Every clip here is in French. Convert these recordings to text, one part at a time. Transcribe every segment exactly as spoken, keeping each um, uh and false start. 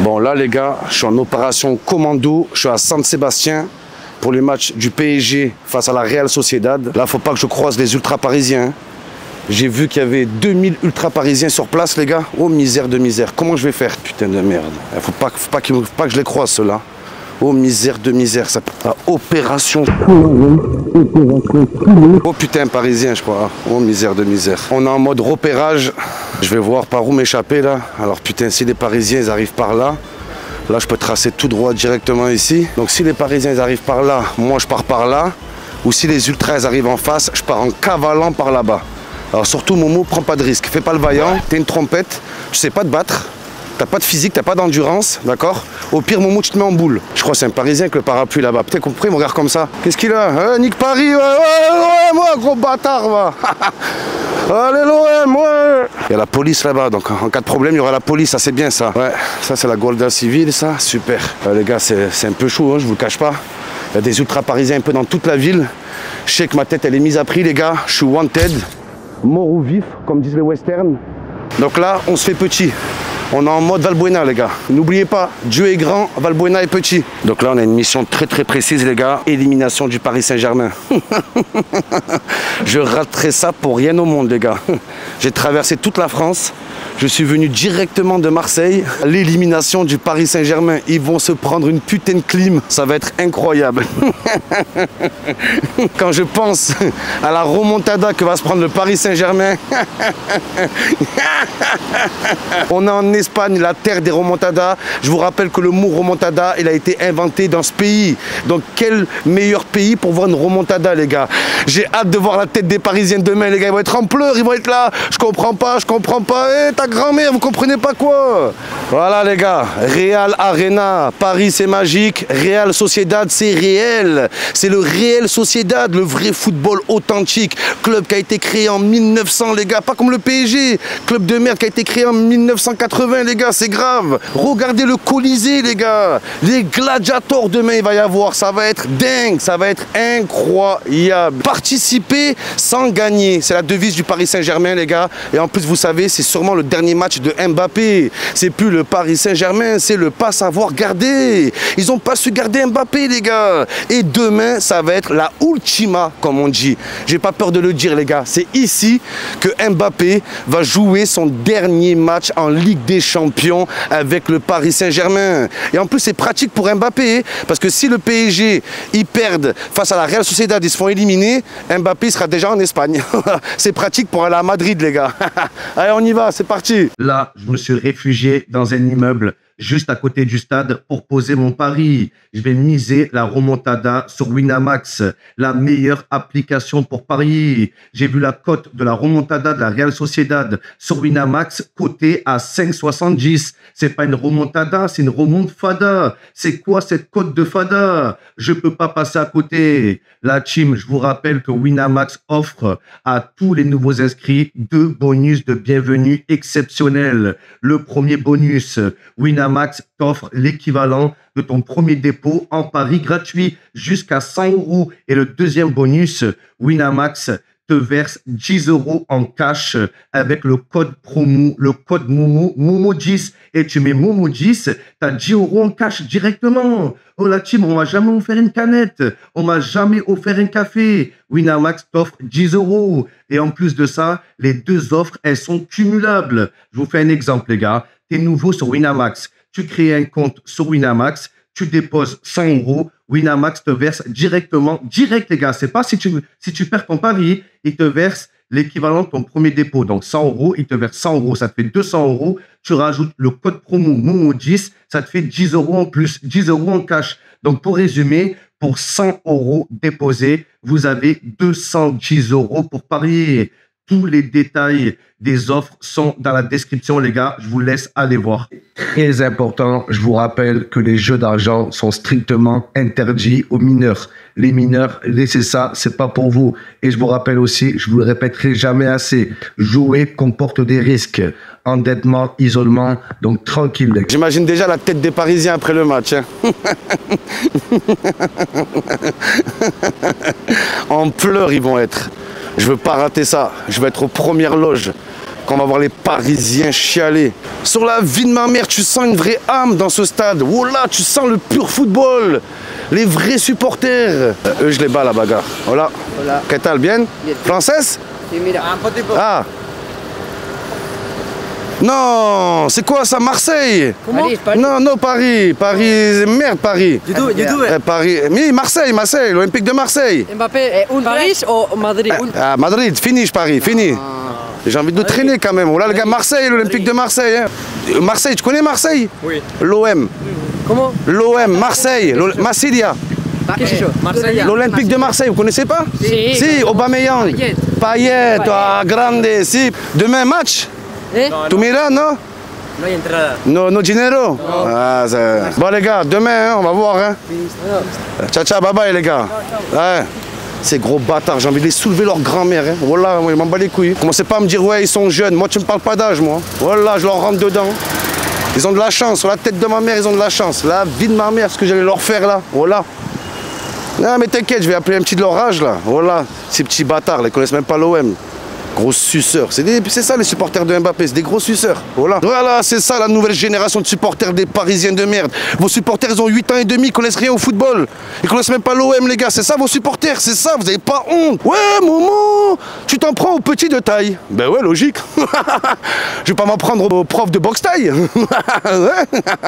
Bon, là les gars, je suis en opération commando, je suis à Saint-Sébastien pour les matchs du P S G face à la Real Sociedad. Là, faut pas que je croise les ultra-parisiens. J'ai vu qu'il y avait deux mille ultra-parisiens sur place, les gars. Oh, misère de misère. Comment je vais faire? Putain de merde. Faut pas, faut pas, faut pas que je les croise, ceux-là. Oh, misère de misère. Ça... Ah, opération. Oh, putain, parisien, je crois. Oh, misère de misère. On est en mode repérage. Je vais voir par où m'échapper, là. Alors, putain, si les parisiens, ils arrivent par là. Là, je peux tracer tout droit directement ici. Donc, si les parisiens, ils arrivent par là, moi, je pars par là. Ou si les ultras, ils arrivent en face, je pars en cavalant par là-bas. Alors, surtout, Momo, prends pas de risque. Fais pas le vaillant. T'es une trompette. Tu sais pas te battre. T'as pas de physique, t'as pas d'endurance, d'accord? Au pire, Momo, tu te mets en boule. Je crois que c'est un Parisien que le parapluie là-bas. Peut-être qu'on me regarde comme ça. Qu'est-ce qu'il a? Eh, nique Paris, ouais, ouais, ouais, moi, gros bâtard, va. Allez, l'O M, ouais. Il y a la police là-bas, donc en cas de problème, il y aura la police, ça c'est bien ça. Ouais, ça c'est la Guardia Civil, ça, super. Euh, les gars, c'est un peu chaud, hein, je vous le cache pas. Il y a des ultra-parisiens un peu dans toute la ville. Je sais que ma tête, elle est mise à prix, les gars. Je suis wanted. Mort ou vif, comme disent les westerns. Donc là, on se fait petit. On est en mode Valbuena, les gars. N'oubliez pas, Dieu est grand, Valbuena est petit. Donc là, on a une mission très très précise, les gars. Élimination du Paris Saint-Germain. Je raterai ça pour rien au monde, les gars. J'ai traversé toute la France. Je suis venu directement de Marseille. L'élimination du Paris Saint-Germain. Ils vont se prendre une putain de clim. Ça va être incroyable. Quand je pense à la remontada que va se prendre le Paris Saint-Germain. On est en Espagne, la terre des remontadas. Je vous rappelle que le mot remontada, il a été inventé dans ce pays. Donc quel meilleur pays pour voir une remontada, les gars. J'ai hâte de voir la tête des Parisiens demain, les gars. Ils vont être en pleurs, ils vont être là. Je comprends pas, je comprends pas. Eh, ta grand-mère, vous comprenez pas quoi? Voilà, les gars. Real Arena, Paris, c'est magique. Real Sociedad, c'est réel. C'est le Real Sociedad, le vrai football authentique. Club qui a été créé en mille neuf cents, les gars. Pas comme le P S G. Club de merde qui a été créé en mille neuf cent quatre-vingts, les gars. C'est grave. Regardez le Colisée, les gars. Les gladiators, demain, il va y avoir. Ça va être dingue. Ça va être incroyable. Participer sans gagner. C'est la devise du Paris Saint-Germain, les gars. Et en plus, vous savez, c'est sûrement le dernier match de Mbappé. C'est plus le Paris Saint-Germain, c'est le pas savoir garder. Ils n'ont pas su garder Mbappé, les gars. Et demain, ça va être la ultima, comme on dit. J'ai pas peur de le dire, les gars. C'est ici que Mbappé va jouer son dernier match en Ligue des Champions avec le Paris Saint-Germain. Et en plus, c'est pratique pour Mbappé, parce que si le P S G, ils perdent face à la Real Sociedad, ils se font éliminer, Mbappé sera déjà en Espagne. C'est pratique pour aller à Madrid, les gars. Allez, on y va. C'est parti. Là, je me suis réfugié dans un immeuble juste à côté du stade pour poser mon pari. Je vais miser la remontada sur Winamax, la meilleure application pour parier. J'ai vu la cote de la remontada de la Real Sociedad sur Winamax cotée à cinq soixante-dix. C'est pas une remontada, c'est une remonte fada. C'est quoi cette cote de fada? Je peux pas passer à côté. La team, je vous rappelle que Winamax offre à tous les nouveaux inscrits deux bonus de bienvenue exceptionnels. Le premier bonus, Winamax Max t'offre l'équivalent de ton premier dépôt en pari gratuit jusqu'à cinq euros. Et le deuxième bonus, Winamax te verse dix euros en cash avec le code promo, le code Momo, Momo dix. Et tu mets Momo dix, tu as dix euros en cash directement. Oh la team, on m'a jamais offert une canette, on m'a jamais offert un café. Winamax t'offre dix euros. Et en plus de ça, les deux offres, elles sont cumulables. Je vous fais un exemple, les gars. Tu es nouveau sur Winamax, tu crées un compte sur Winamax, tu déposes cinq euros, Winamax te verse directement, direct les gars, c'est pas si tu, si tu perds ton pari, il te verse l'équivalent de ton premier dépôt, donc cent euros, il te verse cent euros, ça te fait deux cents euros, tu rajoutes le code promo Momo dix, ça te fait dix euros en plus, dix euros en cash. Donc pour résumer, pour cent euros déposés, vous avez deux cent dix euros pour parier. Tous les détails des offres sont dans la description, les gars. Je vous laisse aller voir. Très important, je vous rappelle que les jeux d'argent sont strictement interdits aux mineurs. Les mineurs, laissez ça, c'est pas pour vous. Et je vous rappelle aussi, je vous le répéterai jamais assez, jouer comporte des risques. Endettement, isolement, donc tranquille. J'imagine déjà la tête des Parisiens après le match. Hein. En pleurs, ils vont être. Je veux pas rater ça, je vais être aux premières loges. quand on va voir les Parisiens chialer. Sur la vie de ma mère, tu sens une vraie âme dans ce stade. Oh là, tu sens le pur football, les vrais supporters. Euh, eux, je les bats la bagarre. Hola. Hola. ¿Qué tal? Bien? Bien. Française? Ah. Non, c'est quoi ça, Marseille? Comment? Paris, Paris. Non, non, Paris, Paris, merde, Paris. Du tout, du tout. Eh, Paris, mais Marseille, Marseille, l'Olympique de Marseille. Mbappé, un Paris ou Madrid? Ah, Madrid, finish Paris, fini. J'ai envie de nous traîner quand même. Voilà le gars, Marseille, l'Olympique de Marseille. Hein. Marseille, tu connais Marseille? Oui. L'O M. Comment? L'O M, Marseille, Massilia. L'Olympique de Marseille, vous connaissez pas? Si. Si, Aubameyang, Payet, Grande, si. Demain, match? Eh? Non, tu miras, non? Non, il y a entrada. No, no dinero? No. Ah, bon, les gars, demain, hein, on va voir. Hein. Ciao, ciao, bye bye, les gars. Ciao, ciao. Ouais. Ces gros bâtards, j'ai envie de les soulever leur grand-mère. Hein. Voilà, moi, je m'en bats les couilles. Commencez pas à me dire, ouais, ils sont jeunes. Moi, tu me parles pas d'âge, moi. Voilà, je leur rentre dedans. Ils ont de la chance. Sur la tête de ma mère, ils ont de la chance. La vie de ma mère, ce que j'allais leur faire, là. Voilà. Non, mais t'inquiète, je vais appeler un petit de leur âge, là. Voilà, ces petits bâtards, ils connaissent même pas l'O M. Gros suceurs, c'est ça les supporters de Mbappé, c'est des gros suceurs, voilà. Voilà, c'est ça la nouvelle génération de supporters des Parisiens de merde. Vos supporters, ils ont huit ans et demi, ils connaissent rien au football. Ils connaissent même pas l'O M, les gars, c'est ça vos supporters, c'est ça, vous n'avez pas honte. Ouais, Momo, tu t'en prends aux petits de taille. Ben ouais, logique. Je vais pas m'en prendre aux profs de boxe taille.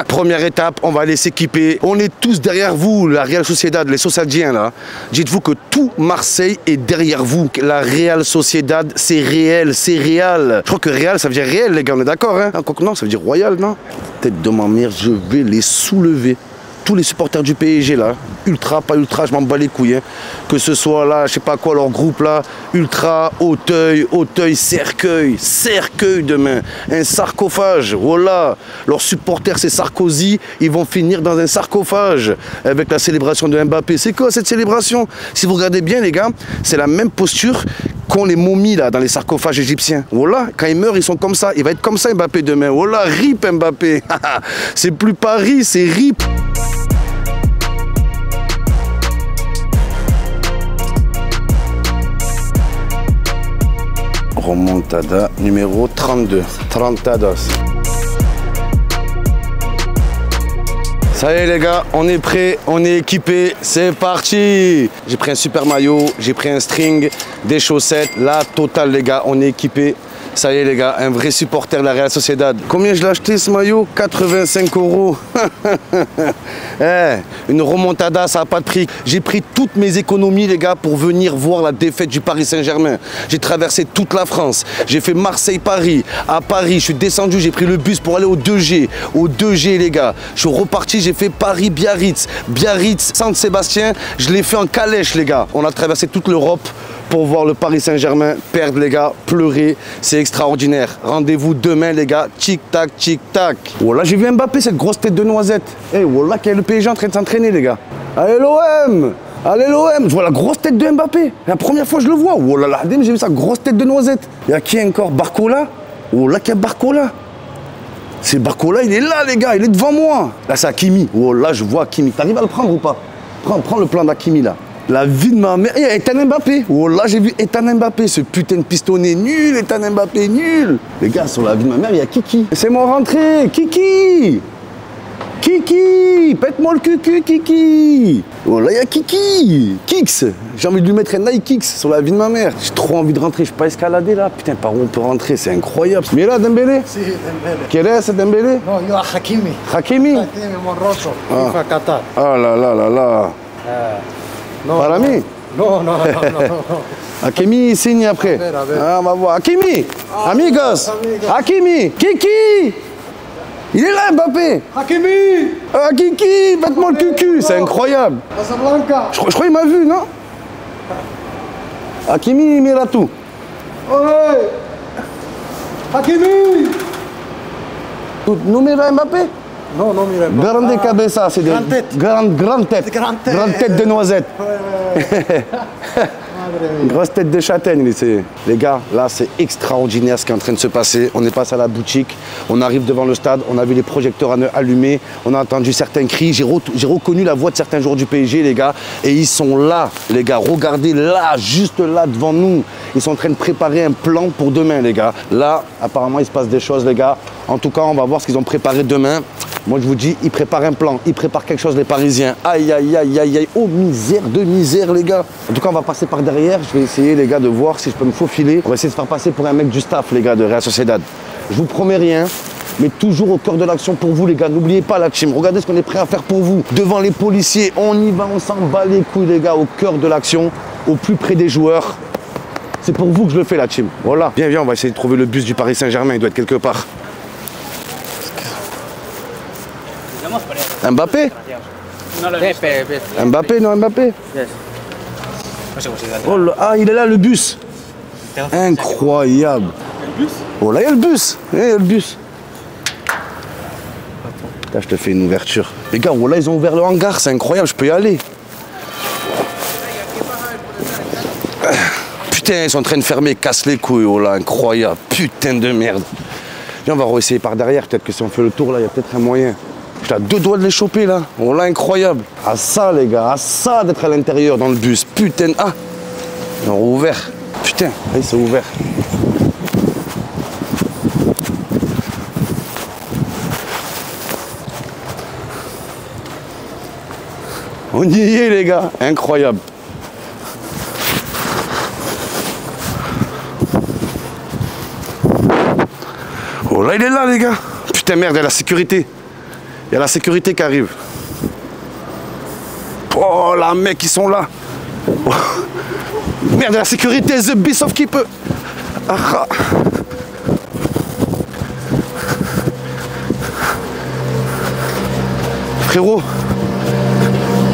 Première étape, on va aller s'équiper. On est tous derrière vous, la Real Sociedad, les Sociadiens, là. Dites-vous que tout Marseille est derrière vous. La Real Sociedad, c'est réel, c'est réel. Je crois que réel, ça veut dire réel, les gars, on est d'accord, hein? Non, ça veut dire royal, non? Tête de ma mère, je vais les soulever. Tous les supporters du P S G, là, ultra, pas ultra, je m'en bats les couilles, hein. Que ce soit, là, je sais pas quoi, leur groupe, là, ultra, Auteuil, Auteuil, Cercueil, Cercueil demain, un sarcophage, voilà. Leurs supporters, c'est Sarkozy, ils vont finir dans un sarcophage avec la célébration de Mbappé. C'est quoi cette célébration? Si vous regardez bien, les gars, c'est la même posture qu'ont les momies là dans les sarcophages égyptiens. Voilà, quand ils meurent, ils sont comme ça. Il va être comme ça Mbappé demain. Voilà, rip Mbappé. C'est plus Paris, c'est rip. Remontada numéro trente-deux. Trentadas. Ça y est les gars, on est prêts, on est équipés, c'est parti. J'ai pris un super maillot, j'ai pris un string, des chaussettes, la totale les gars, on est équipés. Ça y est les gars, un vrai supporter de la Real Sociedad. Combien je l'ai acheté ce maillot? quatre-vingt-cinq euros. Hey, une remontada, ça n'a pas de prix. J'ai pris toutes mes économies les gars pour venir voir la défaite du Paris Saint-Germain. J'ai traversé toute la France. J'ai fait Marseille-Paris. À Paris, je suis descendu, j'ai pris le bus pour aller au deux G. Au deux G les gars. Je suis reparti, j'ai fait Paris-Biarritz. Biarritz, Saint-Sébastien, je l'ai fait en calèche les gars. On a traversé toute l'Europe pour voir le Paris Saint-Germain perdre les gars, pleurer, c'est extraordinaire. Rendez-vous demain les gars, tic tac, tic tac. Voilà, j'ai vu Mbappé, cette grosse tête de noisette. Eh, hey, voilà, quel est le P S G en train de s'entraîner les gars. Allez l'O M, allez l'O M, je vois la grosse tête de Mbappé. La première fois je le vois, oh là là, j'ai vu sa grosse tête de noisette. Il y a qui encore? Barcola? Oh là, qu'il y a Barcola. C'est Barcola, il est là les gars, il est devant moi. Là c'est Hakimi, oh là je vois Hakimi. T'arrives à le prendre ou pas? Prends, prends le plan d'Hakimi là. La vie de ma mère, il y a Ethan Mbappé. Oh là, j'ai vu Ethan Mbappé, ce putain de pistonné nul, Ethan Mbappé nul. Les gars, sur la vie de ma mère, il y a Kiki. Laissez-moi rentrer, Kiki. Kiki, pète-moi le cul, Kiki. Oh là, il y a Kiki. Kix, j'ai envie de lui mettre un Nike Kix sur la vie de ma mère. J'ai trop envie de rentrer, je peux pas escalader là. Putain, par où on peut rentrer, c'est incroyable. Mais là, Dembélé? Si, Dembélé. Quel est ce Dembélé? Non, il y a Hakimi. Hakimi? Hakimi, mon rosso. Il fait Qatar. Ah là là là là. Euh... Non, par ami? Non, non, non, non, non. Hakimi, signe après. A ver, a ver. Ah, on va voir. Hakimi, ah, amigos. amigos. Hakimi, Kiki. Il est là, Mbappé. Hakimi. Ah, Kiki, battement le cucu, c'est incroyable. Casablanca. Je, je crois qu'il m'a vu, non? Hakimi, Miratou. Olé. Hakimi. Tu numéras Mbappé? Non, non, Mireille. Grande ah, cabeza, c'est des... Grande tête. Grande, grande tête. Grande tête. Grande tête de noisette. Ouais, ouais, ouais. Grosse tête de châtaigne, lycée. Les gars, là, c'est extraordinaire ce qui est en train de se passer. On est passé à la boutique, on arrive devant le stade, on a vu les projecteurs allumés, on a entendu certains cris. J'ai re reconnu la voix de certains joueurs du P S G, les gars. Et ils sont là, les gars. Regardez là, juste là, devant nous. Ils sont en train de préparer un plan pour demain, les gars. Là, apparemment, il se passe des choses, les gars. En tout cas, on va voir ce qu'ils ont préparé demain. Moi, je vous dis, ils préparent un plan, ils préparent quelque chose, les Parisiens. Aïe, aïe, aïe, aïe, aïe. Oh, misère de misère, les gars. En tout cas, on va passer par derrière. Je vais essayer, les gars, de voir si je peux me faufiler. On va essayer de se faire passer pour un mec du staff, les gars, de Real Sociedad. Je vous promets rien, mais toujours au cœur de l'action pour vous, les gars. N'oubliez pas la team. Regardez ce qu'on est prêt à faire pour vous. Devant les policiers, on y va, on s'en bat les couilles, les gars, au cœur de l'action, au plus près des joueurs. C'est pour vous que je le fais, la team. Voilà. Viens, viens, on va essayer de trouver le bus du Paris Saint-Germain. Il doit être quelque part. Mbappé? Mbappé, non, Mbappé? Oh là, ah, il est là, le bus. Incroyable. Oh là, il y a le bus. Il y a le bus. Là, je te fais une ouverture. Les gars, oh là, ils ont ouvert le hangar, c'est incroyable, je peux y aller. Putain, ils sont en train de fermer, casse les couilles, oh là, incroyable. Putain de merde. Viens, on va réessayer par derrière, peut-être que si on fait le tour, là, il y a peut-être un moyen. J'ai deux doigts de les choper là. Oh là, incroyable. À ça, les gars, à ça d'être à l'intérieur dans le bus. Putain, ah, ils ont ouvert. Putain, allez, c'est ouvert. On y est, les gars. Incroyable. Oh là, il est là, les gars. Putain, merde, il y a la sécurité. Il y a la sécurité qui arrive. Oh là, mec, ils sont là. Oh. Merde, la sécurité, the beast of keeper. Ah. Frérot,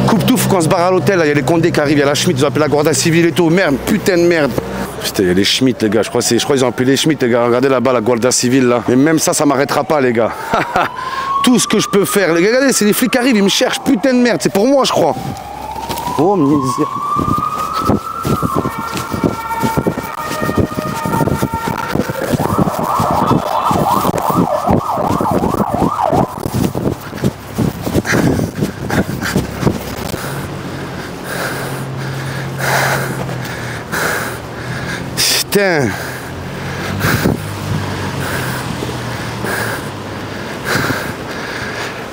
coupe tout, faut qu'on se barre à l'hôtel. Il y a les Condés qui arrivent, il y a la Schmitt, ils ont appelé la Guardia Civil et tout. Merde, putain de merde. Putain, il y a les Schmitt, les gars. Je crois, je crois qu'ils ont appelé les Schmitt, les gars. Regardez là-bas, la Guardia Civil, là. Mais même ça, ça m'arrêtera pas, les gars. Tout ce que je peux faire. Regardez, c'est les flics qui arrivent, ils me cherchent. Putain de merde, c'est pour moi, je crois. Oh, misère. Putain.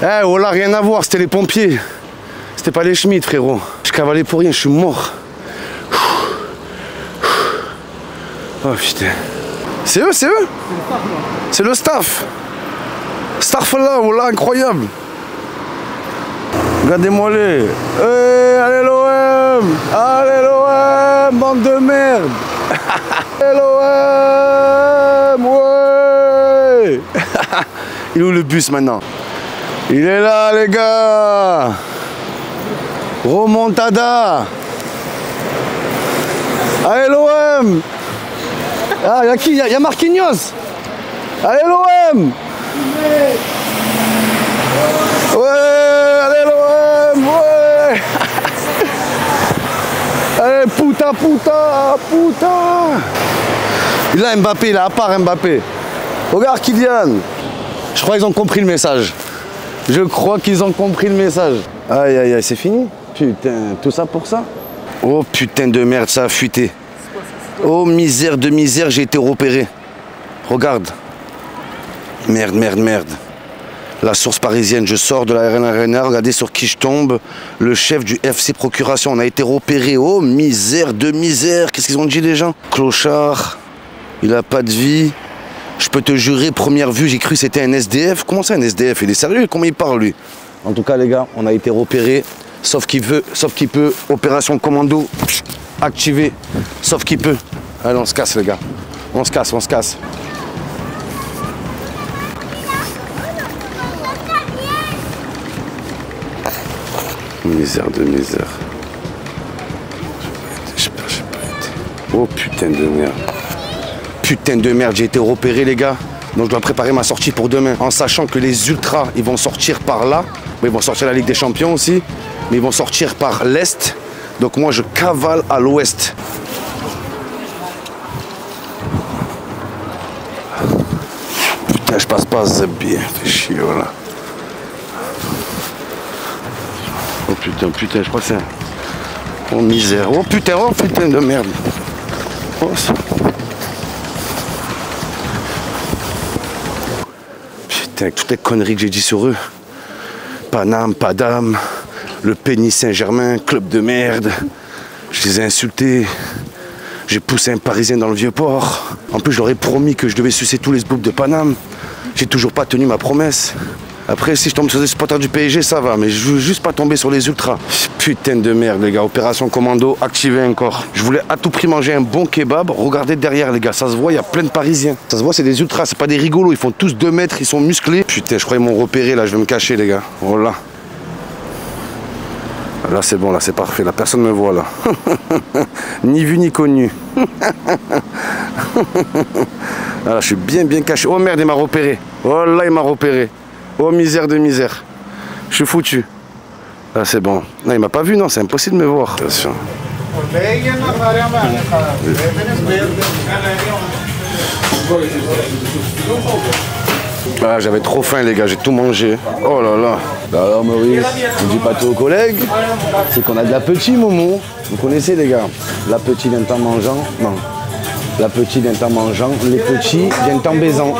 Eh, oh là, rien à voir, c'était les pompiers. C'était pas les Schmitt, frérot. Je cavalais pour rien, je suis mort. Oh putain. C'est eux, c'est eux? C'est le staff. Staff là, oh là, incroyable. Regardez-moi les. Hey, allez l'O M! Allez l'O M! Bande de merde! Allez l'O M! Ouais! Il est où le bus maintenant? Il est là, les gars. Remontada. Allez, l'O M. Ah, il y a qui? Il y, y a Marquinhos. Allez, l'O M. Ouais, allez, l'O M. Ouais. Allez, putain, putain, putain. Il a Mbappé, il a à part Mbappé. Regarde Kylian. Je crois qu'ils ont compris le message. Je crois qu'ils ont compris le message. Aïe, aïe, aïe, c'est fini. Putain, tout ça pour ça? Oh putain de merde, ça a fuité. Oh misère de misère, j'ai été repéré. Regarde. Merde, merde, merde. La source parisienne, je sors de la R N R N A, regardez sur qui je tombe. Le chef du F C Procuration, on a été repéré. Oh misère de misère, qu'est-ce qu'ils ont dit les gens? Clochard, il a pas de vie. Je peux te jurer, première vue, j'ai cru que c'était un S D F. Comment c'est un S D F? Il est sérieux? Comment il parle, lui? En tout cas, les gars, on a été repérés. Sauf qu'il veut, sauf qu'il peut. Opération commando, activée. Sauf qu'il peut. Allez, on se casse, les gars. On se casse, on se casse. Misère de misère. Je peux être, je peux être. Oh, putain de merde. Putain de merde, j'ai été repéré les gars. Donc je dois préparer ma sortie pour demain. En sachant que les ultras, ils vont sortir par là. Ils vont sortir la Ligue des Champions aussi. Mais ils vont sortir par l'Est. Donc moi, je cavale à l'Ouest. Là, je passe pas, c'est bien. Fais chier, voilà. Oh putain, putain, je crois que c'est... Oh misère. Oh putain, oh putain de merde. Oh, putain, avec toutes les conneries que j'ai dit sur eux. Paname, pas d'âme. Le Pénis Saint-Germain, club de merde. Je les ai insultés. J'ai poussé un Parisien dans le vieux port. En plus, je leur ai promis que je devais sucer tous les boobs de Paname. J'ai toujours pas tenu ma promesse. Après, si je tombe sur des supporters du P S G, ça va, mais je veux juste pas tomber sur les ultras. Putain de merde, les gars. Opération commando, activez encore. Je voulais à tout prix manger un bon kebab. Regardez derrière, les gars. Ça se voit, il y a plein de Parisiens. Ça se voit, c'est des ultras, c'est pas des rigolos. Ils font tous deux mètres, ils sont musclés. Putain, je crois qu'ils m'ont repéré, là. Je vais me cacher, les gars. Voilà. Là, c'est bon, là, c'est parfait. La personne me voit, là. Ni vu, ni connu. Là, je suis bien, bien caché. Oh merde, il m'a repéré. Oh là, il m'a repéré. Oh misère de misère, je suis foutu. Là c'est bon. Non, il m'a pas vu, non, c'est impossible de me voir. Attention. Ah, j'avais trop faim les gars, j'ai tout mangé. Oh là là. Bah alors Maurice, on dit pas tout aux collègues. C'est qu'on a de la petite Momo. Vous connaissez les gars? La petite d'un temps mangeant. Non. La petite vient en mangeant, les petits viennent en baisant.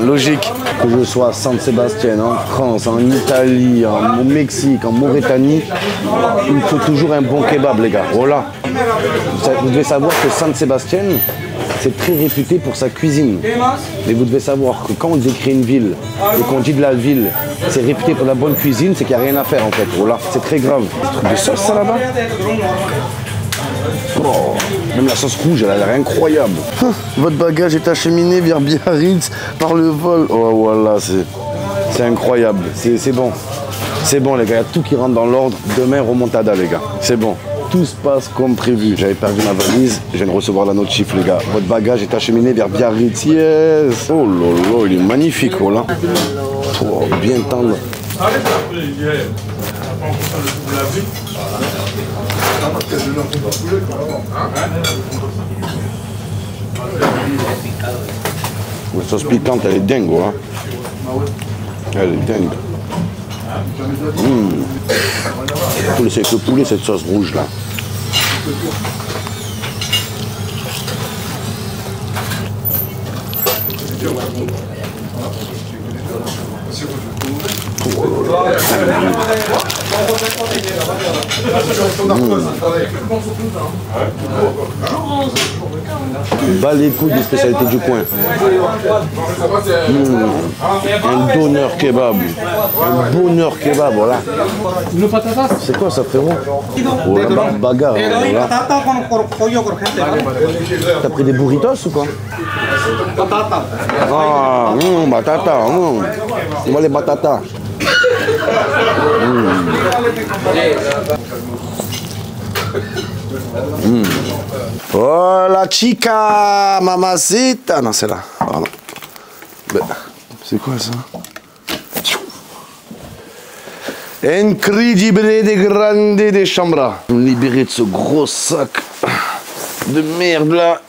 Logique. Que je sois à Saint-Sébastien, en France, en Italie, en Mexique, en Mauritanie, il me faut toujours un bon kebab, les gars. Voilà. Vous devez savoir que Saint-Sébastien, c'est très réputé pour sa cuisine. Mais vous devez savoir que quand on décrit une ville et qu'on dit de la ville, c'est réputé pour la bonne cuisine, c'est qu'il n'y a rien à faire en fait. Voilà. C'est très grave. Truc de sauce, ça là-bas? Oh, même la sauce rouge, elle a l'air incroyable. Votre bagage est acheminé vers Biarritz par le vol. Oh voilà, c'est incroyable. C'est bon. C'est bon les gars, il y a tout qui rentre dans l'ordre. Demain, remontada les gars. C'est bon. Tout se passe comme prévu. J'avais perdu ma valise, je viens de recevoir la notif les gars. Votre bagage est acheminé vers Biarritz. Yes. Oh lolo, il est magnifique, voilà. Oh, bien tendre. La sauce piquante, elle est dingue, hein. Elle est dingue. Mmh. C'est que poulet, cette sauce rouge là. Mmh. Bah les coups des spécialités du coin. Mmh. Un donneur kebab. Un bonheur kebab, voilà. C'est quoi ça, frérot? Oh la bar bagarre, voilà. T'as pris des burritos ou quoi? Ah, mmh, batata, mmh. On va les batatas. Mmh. Mmh. Oh la chica, mamacita. Non, c'est là. Voilà. C'est quoi ça? Incredible de grande de chambra. Je vais me libérer de ce gros sac de merde là.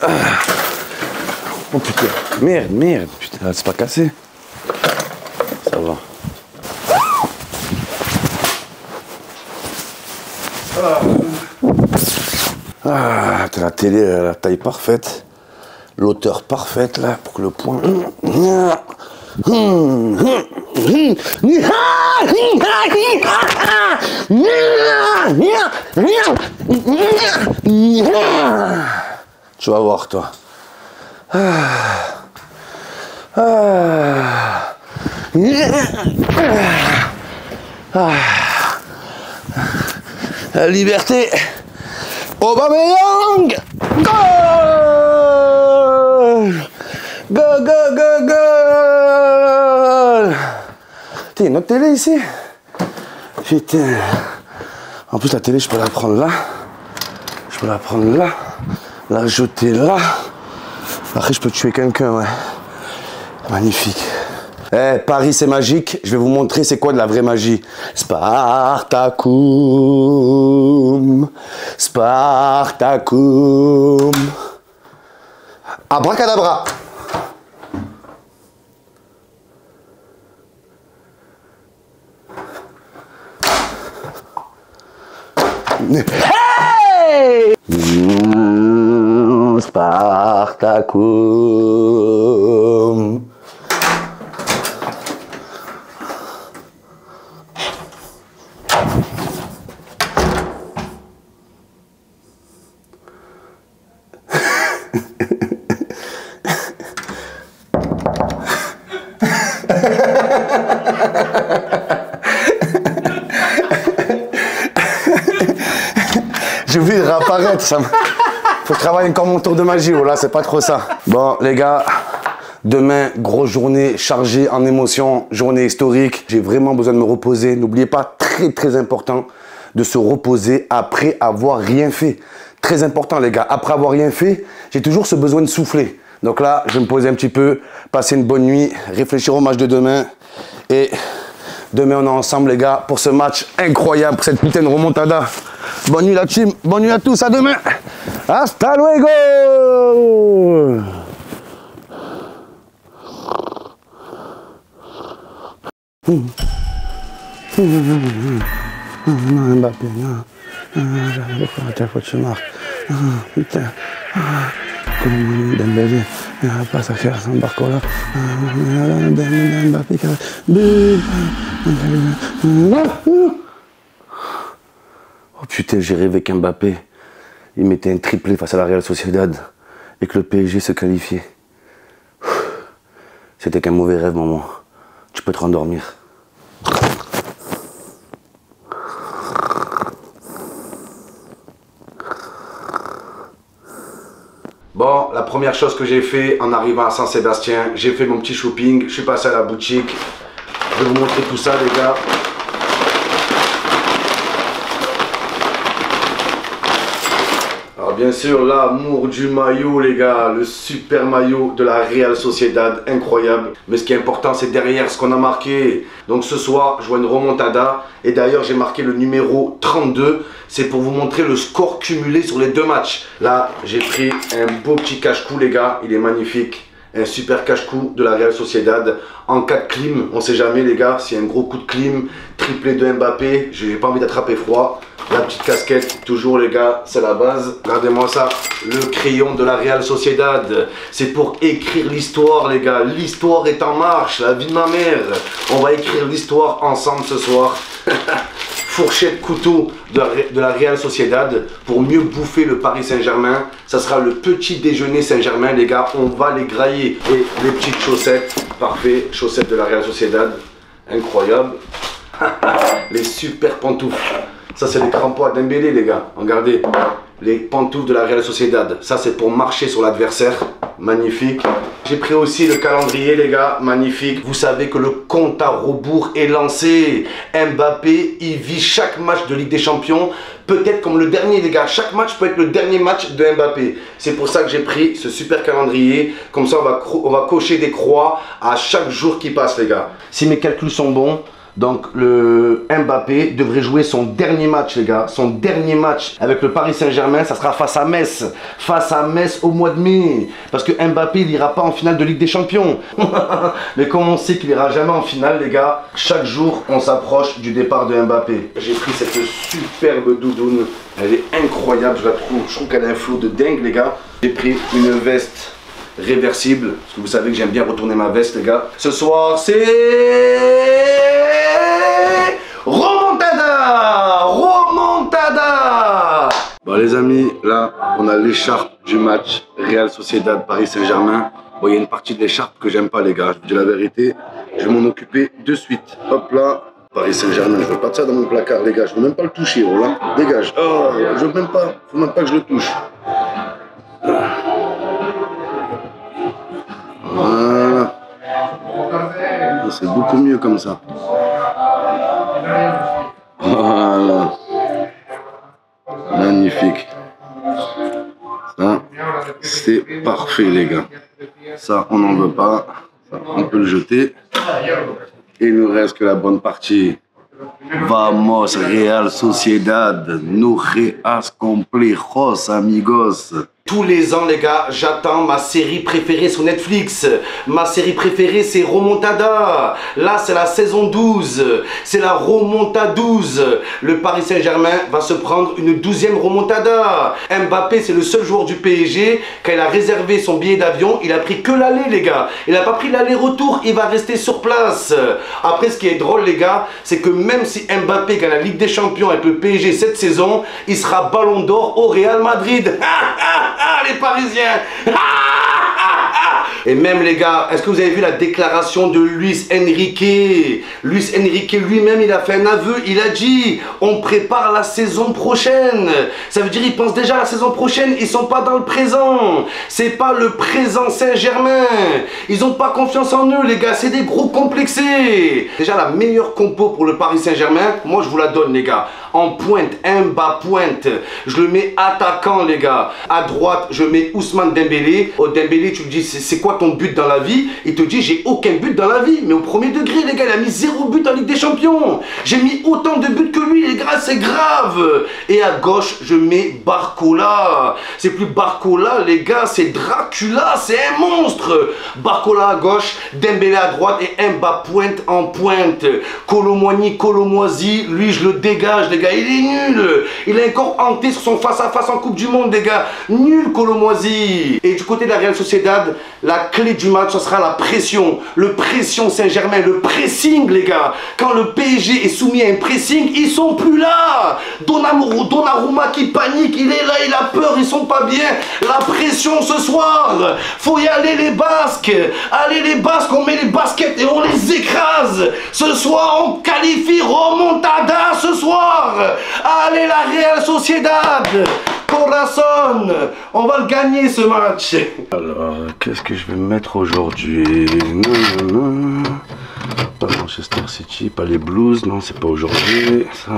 Oh putain, merde, merde. Putain, c'est pas cassé. Ça va. Ah, t'as la télé à la taille parfaite, l'auteur parfaite là, pour que le point... Tu vas voir toi. Ah. Ah. Ah. La liberté. Aubameyang. Goal. Go, go, go, go. Putain, il y a une autre télé ici. Putain. En plus, la télé, je peux la prendre là. Je peux la prendre là. La jeter là. Après, je peux tuer quelqu'un, ouais. Magnifique. Eh, Paris, c'est magique. Je vais vous montrer c'est quoi de la vraie magie. Spartacum. Spartacum. Abracadabra. Hey Spartacum. J'ai oublié de réapparaître, ça me... Faut que je travaille encore mon tour de magie, oh là, c'est pas trop ça. Bon, les gars, demain, grosse journée chargée en émotions, journée historique. J'ai vraiment besoin de me reposer. N'oubliez pas, très très important, de se reposer après avoir rien fait. Très important, les gars, après avoir rien fait, j'ai toujours ce besoin de souffler. Donc là, je vais me poser un petit peu, passer une bonne nuit, réfléchir au match de demain. Et demain, on est ensemble, les gars, pour ce match incroyable, pour cette putain de remontada. Bonne nuit, la team. Bonne nuit à tous. À demain. Hasta luego. Mbappé, non. J'avais pas la fois que tu marques. Putain. Dembélé, il n'y a pas sa faire sans Barcola. Mbappé, oh putain, j'ai rêvé qu'Mbappé, il mettait un triplé face à la Real Sociedad et que le P S G se qualifiait. C'était qu'un mauvais rêve, maman. Tu peux te rendormir. Bon, la première chose que j'ai fait en arrivant à Saint-Sébastien, j'ai fait mon petit shopping, je suis passé à la boutique. Je vais vous montrer tout ça, les gars. Alors bien sûr, l'amour du maillot, les gars, le super maillot de la Real Sociedad, incroyable. Mais ce qui est important, c'est derrière ce qu'on a marqué. Donc ce soir, je vois une remontada. Et d'ailleurs, j'ai marqué le numéro trente-deux. C'est pour vous montrer le score cumulé sur les deux matchs. Là, j'ai pris un beau petit cache-cou, les gars. Il est magnifique. Un super cache-cou de la Real Sociedad. En cas de clim, on sait jamais, les gars. S'il y a un gros coup de clim, triplé de Mbappé. Je n'ai pas envie d'attraper froid. La petite casquette, toujours, les gars, c'est la base. Regardez-moi ça. Le crayon de la Real Sociedad. C'est pour écrire l'histoire, les gars. L'histoire est en marche. La vie de ma mère. On va écrire l'histoire ensemble ce soir. Fourchette couteau de la, de la Real Sociedad pour mieux bouffer le Paris Saint-Germain. Ça sera le petit déjeuner Saint-Germain, les gars. On va les grailler. Et les petites chaussettes, parfait. Chaussettes de la Real Sociedad, incroyable. Les super pantoufles. Ça, c'est les crampons à Dembélé, les gars. Regardez, les pantoufles de la Real Sociedad. Ça, c'est pour marcher sur l'adversaire. Magnifique. J'ai pris aussi le calendrier, les gars, magnifique. Vous savez que le compte à rebours est lancé. Mbappé, il vit chaque match de Ligue des Champions, peut-être comme le dernier, les gars. Chaque match peut être le dernier match de Mbappé. C'est pour ça que j'ai pris ce super calendrier. Comme ça, on va, on va cocher des croix à chaque jour qui passe, les gars. Si mes calculs sont bons, donc le Mbappé devrait jouer son dernier match, les gars. Son dernier match avec le Paris Saint-Germain, ça sera face à Metz. Face à Metz au mois de mai. Parce que Mbappé, il n'ira pas en finale de Ligue des Champions. Mais comme on sait qu'il n'ira jamais en finale, les gars, chaque jour, on s'approche du départ de Mbappé. J'ai pris cette superbe doudoune. Elle est incroyable, je la trouve. Je trouve qu'elle a un flou de dingue, les gars. J'ai pris une veste réversible. Parce que vous savez que j'aime bien retourner ma veste, les gars. Ce soir, c'est... Remontada! Remontada! Bon les amis, là on a l'écharpe du match Real Sociedad Paris Saint-Germain. Bon, il y a une partie de l'écharpe que j'aime pas, les gars, je vous dis la vérité. Je vais m'en occuper de suite. Hop là, Paris Saint-Germain, je veux pas de ça dans mon placard, les gars, je veux même pas le toucher, oh là. Dégage. Oh, je veux même pas, faut même pas que je le touche. Voilà. C'est beaucoup mieux comme ça. Voilà. Magnifique. Ça, c'est parfait, les gars. Ça, on n'en veut pas. Ça, on peut le jeter. Et il nous reste que la bonne partie. Vamos, Real Sociedad. No reas complejos, amigos. Tous les ans les gars, j'attends ma série préférée sur Netflix. Ma série préférée c'est Remontada. Là c'est la saison douze. C'est la Remontada douze. Le Paris Saint-Germain va se prendre une douzième Remontada. Mbappé c'est le seul joueur du P S G. Quand il a réservé son billet d'avion, il a pris que l'aller les gars. Il n'a pas pris l'aller-retour, il va rester sur place. Après ce qui est drôle les gars, c'est que même si Mbappé gagne la Ligue des Champions avec le P S G cette saison, il sera Ballon d'Or au Real Madrid. Ah, les Parisiens! Ah! Et même les gars, est-ce que vous avez vu la déclaration de Luis Enrique? Luis Enrique lui-même, il a fait un aveu, il a dit on prépare la saison prochaine. Ça veut dire ils pensent déjà à la saison prochaine, ils sont pas dans le présent. C'est pas le présent Saint-Germain. Ils ont pas confiance en eux les gars, c'est des gros complexés. Déjà la meilleure compo pour le Paris Saint-Germain, moi je vous la donne les gars. En pointe, Mbappé pointe, je le mets attaquant les gars. À droite, je mets Ousmane Dembélé. Au Dembélé, tu me dis c'est quoi ton but dans la vie? Il te dit j'ai aucun but dans la vie, mais au premier degré les gars il a mis zéro but en Ligue des Champions. J'ai mis autant de buts que lui les gars, c'est grave. Et à gauche je mets Barcola. C'est plus Barcola les gars, c'est Dracula, c'est un monstre. Barcola à gauche, Dembélé à droite et Mbappé pointe en pointe. Colomwani, Colomoisi, lui je le dégage les gars, il est nul. Il a encore hanté sur son face à face en Coupe du Monde les gars, nul Colomoisi. Et du côté de la Real Sociedad, la clé du match, ce sera la pression. Le pression Saint-Germain, le pressing les gars. Quand le P S G est soumis à un pressing, ils sont plus là. Donnarumma, Donnarumma qui panique, il est là, il a peur, ils sont pas bien. La pression ce soir, faut y aller les Basques. Allez les Basques, on met les baskets et on les écrase. Ce soir on qualifie Remontada ce soir. Allez la Real Sociedad, Corazon, on va le gagner ce match. Alors qu'est-ce que je vais mettre aujourd'hui? Pas Manchester City, pas les Blues, non c'est pas aujourd'hui. Ça,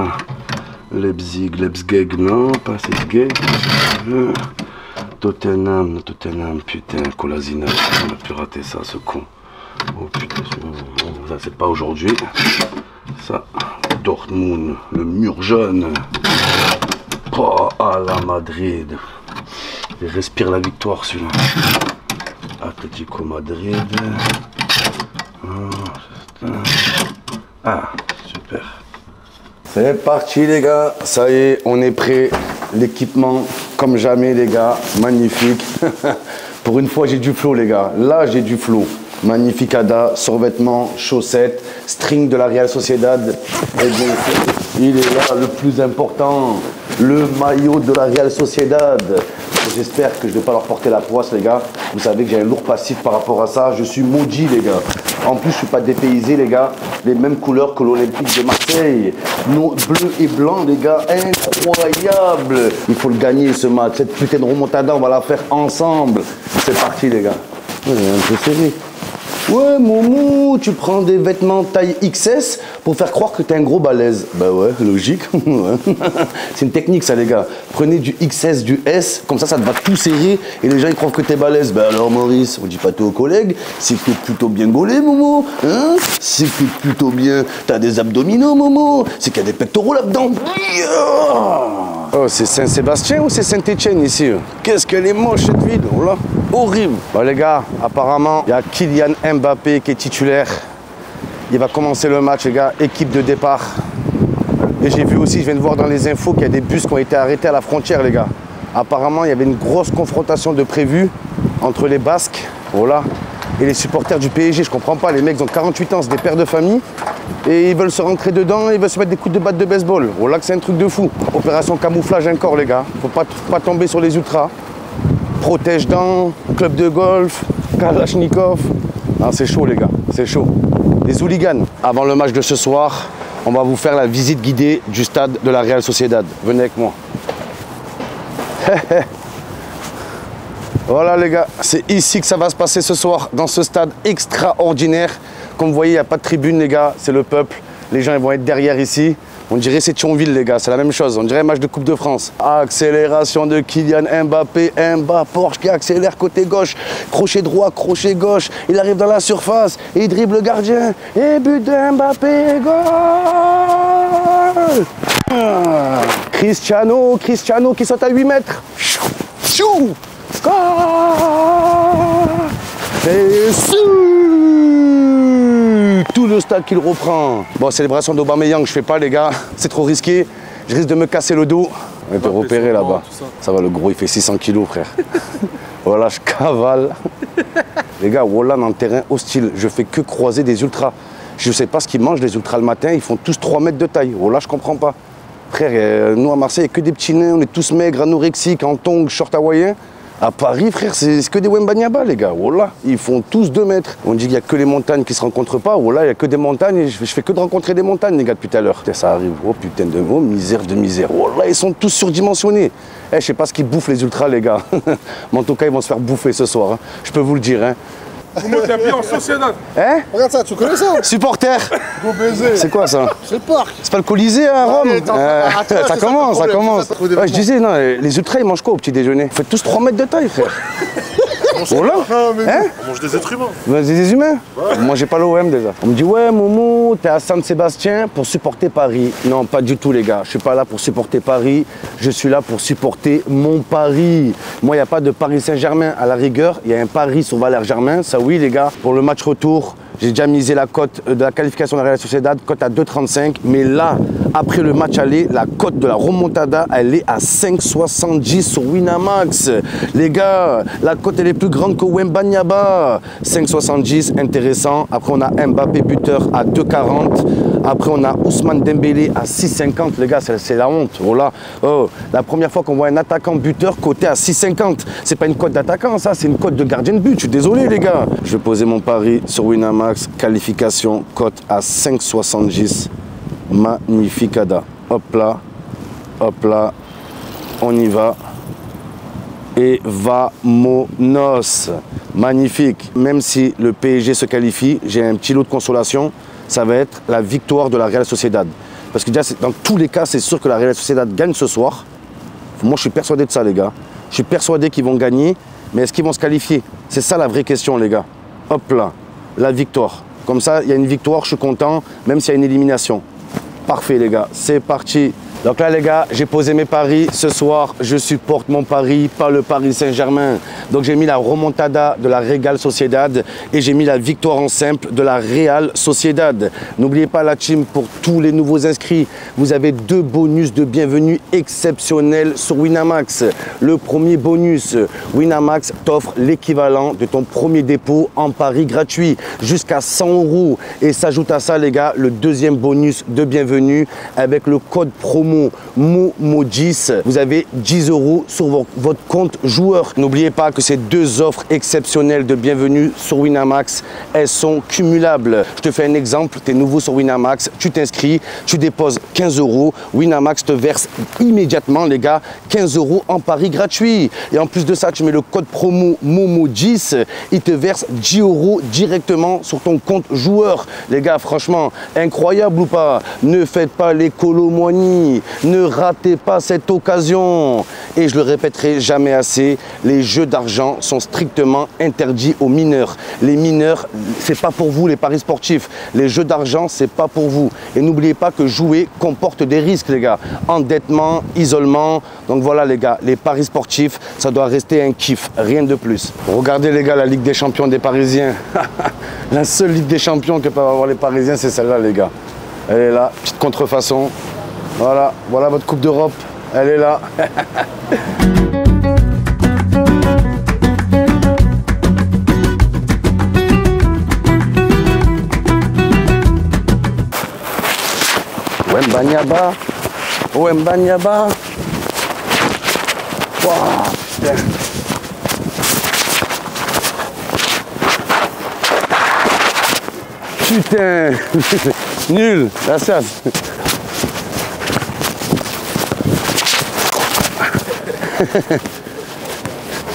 Leipzig, Leipzig, non, pas Leipzig. Tottenham, Tottenham, putain, Colasina, on a pu rater ça, ce con. Oh putain, ça c'est pas aujourd'hui. Ça, Dortmund, le mur jaune. Oh, à la Madrid. Il respire la victoire celui-là. Atletico Madrid. Oh, ah, super. C'est parti les gars. Ça y est, on est prêt. L'équipement, comme jamais les gars. Magnifique. Pour une fois, j'ai du flow les gars. Là, j'ai du flow. Magnifique Ada, survêtement, chaussettes, string de la Real Sociedad. Et bien, il est là, le plus important. Le maillot de la Real Sociedad. J'espère que je ne vais pas leur porter la poisse, les gars. Vous savez que j'ai un lourd passif par rapport à ça. Je suis maudit, les gars. En plus, je ne suis pas dépaysé, les gars. Les mêmes couleurs que l'Olympique de Marseille. Nos bleus et blancs, les gars. Incroyable. Il faut le gagner, ce match. Cette putain de remontada, on va la faire ensemble. C'est parti, les gars. Ouais, un peu serré. Ouais, Momo, tu prends des vêtements taille X S pour faire croire que t'es un gros balèze. Bah ouais, logique. C'est une technique ça les gars. Prenez du X S, du S, comme ça, ça te va tout serrer et les gens ils croient que t'es balèze. Bah alors Maurice, on dit pas tout aux collègues, c'est que t'es plutôt bien gaulé Momo, hein? C'est que t'es plutôt bien, t'as des abdominaux Momo, c'est qu'il y a des pectoraux là-dedans. Oh, c'est Saint-Sébastien ou c'est Saint-Étienne ici? Qu'est-ce qu'elle est moche cette ville, oh là, horrible. Bah les gars, apparemment, il y a Kylian Mbappé qui est titulaire. Il va commencer le match les gars, équipe de départ. Et j'ai vu aussi, je viens de voir dans les infos qu'il y a des bus qui ont été arrêtés à la frontière les gars. Apparemment, il y avait une grosse confrontation de prévue entre les Basques, oh là, et les supporters du P S G. Je comprends pas, les mecs ont quarante-huit ans, c'est des pères de famille. Et ils veulent se rentrer dedans, ils veulent se mettre des coups de batte de baseball. Oh là que c'est un truc de fou. Opération camouflage encore les gars. Faut pas, pas tomber sur les ultras. Protège-dents, club de golf, Kalachnikov. Non c'est chaud les gars, c'est chaud. Les hooligans. Avant le match de ce soir, on va vous faire la visite guidée du stade de la Real Sociedad. Venez avec moi. Voilà les gars, c'est ici que ça va se passer ce soir, dans ce stade extraordinaire. Comme vous voyez, il n'y a pas de tribune, les gars, c'est le peuple. Les gens ils vont être derrière ici. On dirait c'est Thionville, les gars, c'est la même chose. On dirait un match de Coupe de France. Accélération de Kylian Mbappé. Mbappé, Porsche qui accélère côté gauche. Crochet droit, crochet gauche. Il arrive dans la surface et il dribble le gardien. Et but de Mbappé, goal! Cristiano, Cristiano qui saute à huit mètres. Chou! Ah, et tout le stade qui le reprend. Bon, célébration d'Aubameyang, je fais pas les gars, c'est trop risqué, je risque de me casser le dos. On était repéré là-bas. Ça. ça va, le gros, il fait six cents kilos, frère. Voilà, je cavale. Les gars, Haaland en terrain hostile, je fais que croiser des ultras. Je sais pas ce qu'ils mangent, les ultras le matin, ils font tous trois mètres de taille. Haaland, je comprends pas. Frère, nous à Marseille, il n'y a que des petits nains, on est tous maigres, anorexiques, en tongs, short hawaïen. À Paris, frère, c'est que des Wembanyama, les gars. Voilà, ils font tous deux mètres. On dit qu'il n'y a que les montagnes qui ne se rencontrent pas. Voilà, il n'y a que des montagnes et je fais que de rencontrer des montagnes, les gars, depuis tout à l'heure. Ça arrive, oh putain de mots, misère de misère. Voilà, ils sont tous surdimensionnés. Eh, je ne sais pas ce qu'ils bouffent les ultras, les gars. Mais en tout cas, ils vont se faire bouffer ce soir. Hein. Je peux vous le dire. Hein. Vous mettez un pied en Sociedad. Hein? Regarde ça, tu connais ça? Supporter. Go baiser. C'est quoi ça? C'est le parc. C'est pas le Colisée à Rome? Ouais, euh, toi, ça, commence, ça commence, ça commence. Ouais, je disais, non, les ultras ils mangent quoi au petit déjeuner? Faites tous trois mètres de taille, frère. On, là non, mais hein, on mange des êtres humains. Bah, des humains ouais. Moi, j'ai pas l'O M déjà. On me dit, ouais, Momo, t'es à Saint-Sébastien pour supporter Paris. Non, pas du tout, les gars. Je suis pas là pour supporter Paris. Je suis là pour supporter mon Paris. Moi, il n'y a pas de Paris Saint-Germain. À la rigueur, il y a un Paris sur Valère-Germain. Ça, oui, les gars. Pour le match retour, j'ai déjà misé la cote de la qualification de la Real Sociedad, cote à deux trente-cinq. Mais là, après le match aller, la cote de la remontada, elle est à cinq soixante-dix sur Winamax. Les gars, la cote, elle est plus grande que Wembanyama. cinq soixante-dix, intéressant. Après, on a Mbappé buteur à deux quarante. Après, on a Ousmane Dembélé à six cinquante. Les gars, c'est la honte. Voilà. Oh, la première fois qu'on voit un attaquant buteur coté à six cinquante. C'est pas une cote d'attaquant, ça. C'est une cote de gardien de but. Je suis désolé, les gars. Je vais poser mon pari sur Winamax. Qualification, cote à cinq soixante-dix. Magnificada. Hop là, hop là, on y va. Et vamonos. Magnifique. Même si le P S G se qualifie, j'ai un petit lot de consolation. Ça va être la victoire de la Real Sociedad. Parce que déjà, dans tous les cas, c'est sûr que la Real Sociedad gagne ce soir. Moi, je suis persuadé de ça, les gars. Je suis persuadé qu'ils vont gagner. Mais est-ce qu'ils vont se qualifier? C'est ça la vraie question, les gars. Hop là. La victoire. Comme ça, il y a une victoire, je suis content, même s'il y a une élimination. Parfait, les gars, c'est parti. Donc là, les gars, j'ai posé mes paris. Ce soir, je supporte mon pari, pas le Paris Saint-Germain. Donc j'ai mis la remontada de la Real Sociedad et j'ai mis la victoire en simple de la Real Sociedad. N'oubliez pas la team pour tous les nouveaux inscrits. Vous avez deux bonus de bienvenue exceptionnels sur Winamax. Le premier bonus, Winamax t'offre l'équivalent de ton premier dépôt en pari gratuit, jusqu'à cent euros. Et s'ajoute à ça, les gars, le deuxième bonus de bienvenue avec le code promo M O M O dix, vous avez dix euros sur votre compte joueur. N'oubliez pas que ces deux offres exceptionnelles de bienvenue sur Winamax, elles sont cumulables. Je te fais un exemple, tu es nouveau sur Winamax, tu t'inscris, tu déposes quinze euros, Winamax te verse immédiatement, les gars, quinze euros en pari gratuit. Et en plus de ça, tu mets le code promo M O M O dix, il te verse dix euros directement sur ton compte joueur. Les gars, franchement, incroyable ou pas? Ne faites pas les colomoignies. Ne ratez pas cette occasion. Et je le répéterai jamais assez, les jeux d'argent sont strictement interdits aux mineurs. Les mineurs, c'est pas pour vous les paris sportifs. Les jeux d'argent, c'est pas pour vous. Et n'oubliez pas que jouer comporte des risques, les gars. Endettement, isolement. Donc voilà, les gars, les paris sportifs, ça doit rester un kiff, rien de plus. Regardez, les gars, la Ligue des Champions des Parisiens. La seule Ligue des Champions que peuvent avoir les Parisiens, c'est celle-là, les gars. Elle est là, petite contrefaçon. Voilà, voilà votre Coupe d'Europe, elle est là. Wembanyama, Wembanyama. Wow, putain. Putain, nul, la chasse.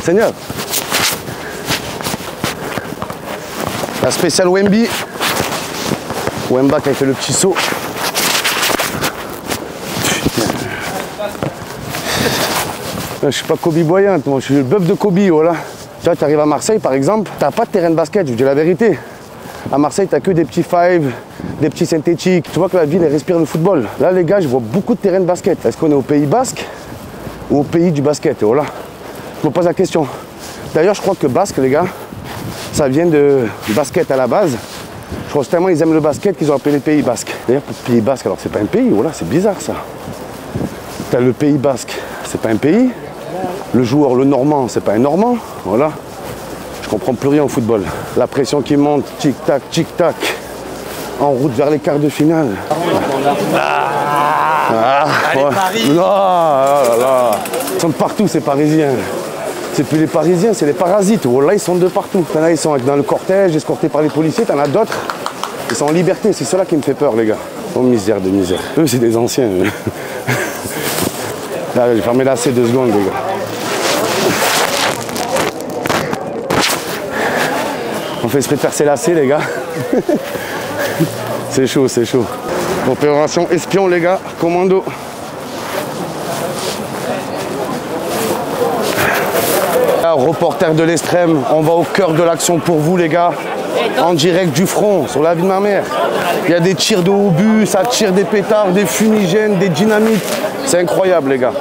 Seigneur, la spéciale Wemby. Wemba qui a fait le petit saut. Je suis pas Kobe Boyante, moi je suis le bœuf de Kobe, voilà. Tu vois, tu arrives à Marseille par exemple, t'as pas de terrain de basket, je vous dis la vérité. À Marseille, t'as que des petits fives, des petits synthétiques. Tu vois que la ville elle respire le football. Là les gars, je vois beaucoup de terrains de basket. Est-ce qu'on est au Pays Basque? Au pays du basket, et voilà. Je me pose la question. D'ailleurs, je crois que basque, les gars, ça vient de basket à la base. Je pense tellement ils aiment le basket qu'ils ont appelé le Pays Basque. D'ailleurs, pour le Pays Basque, alors c'est pas un pays, voilà, c'est bizarre ça. T'as le Pays Basque, c'est pas un pays. Le joueur, le Normand, c'est pas un Normand, voilà. Je comprends plus rien au football. La pression qui monte, tic tac, tic tac, en route vers les quarts de finale. Ah, ah, ouais. Allez, Paris. Non, là, là, là. Ils sont de partout ces Parisiens. C'est plus les Parisiens, c'est les parasites. Oh là, ils sont de partout. T'en as, ils sont dans le cortège, escortés par les policiers. T'en as d'autres, ils sont en liberté. C'est cela qui me fait peur, les gars. Oh, misère de misère. Eux, c'est des anciens. Eux. Là, j'ai fermé la C deux secondes, les gars. On fait esprit de percer la C, les gars. C'est chaud, c'est chaud. Opération espion, les gars. Commando. Reporter de l'extrême, on va au cœur de l'action pour vous les gars, en direct du front, sur la vie de ma mère. Il y a des tirs de obus, ça tire des pétards, des fumigènes, des dynamites. C'est incroyable les gars.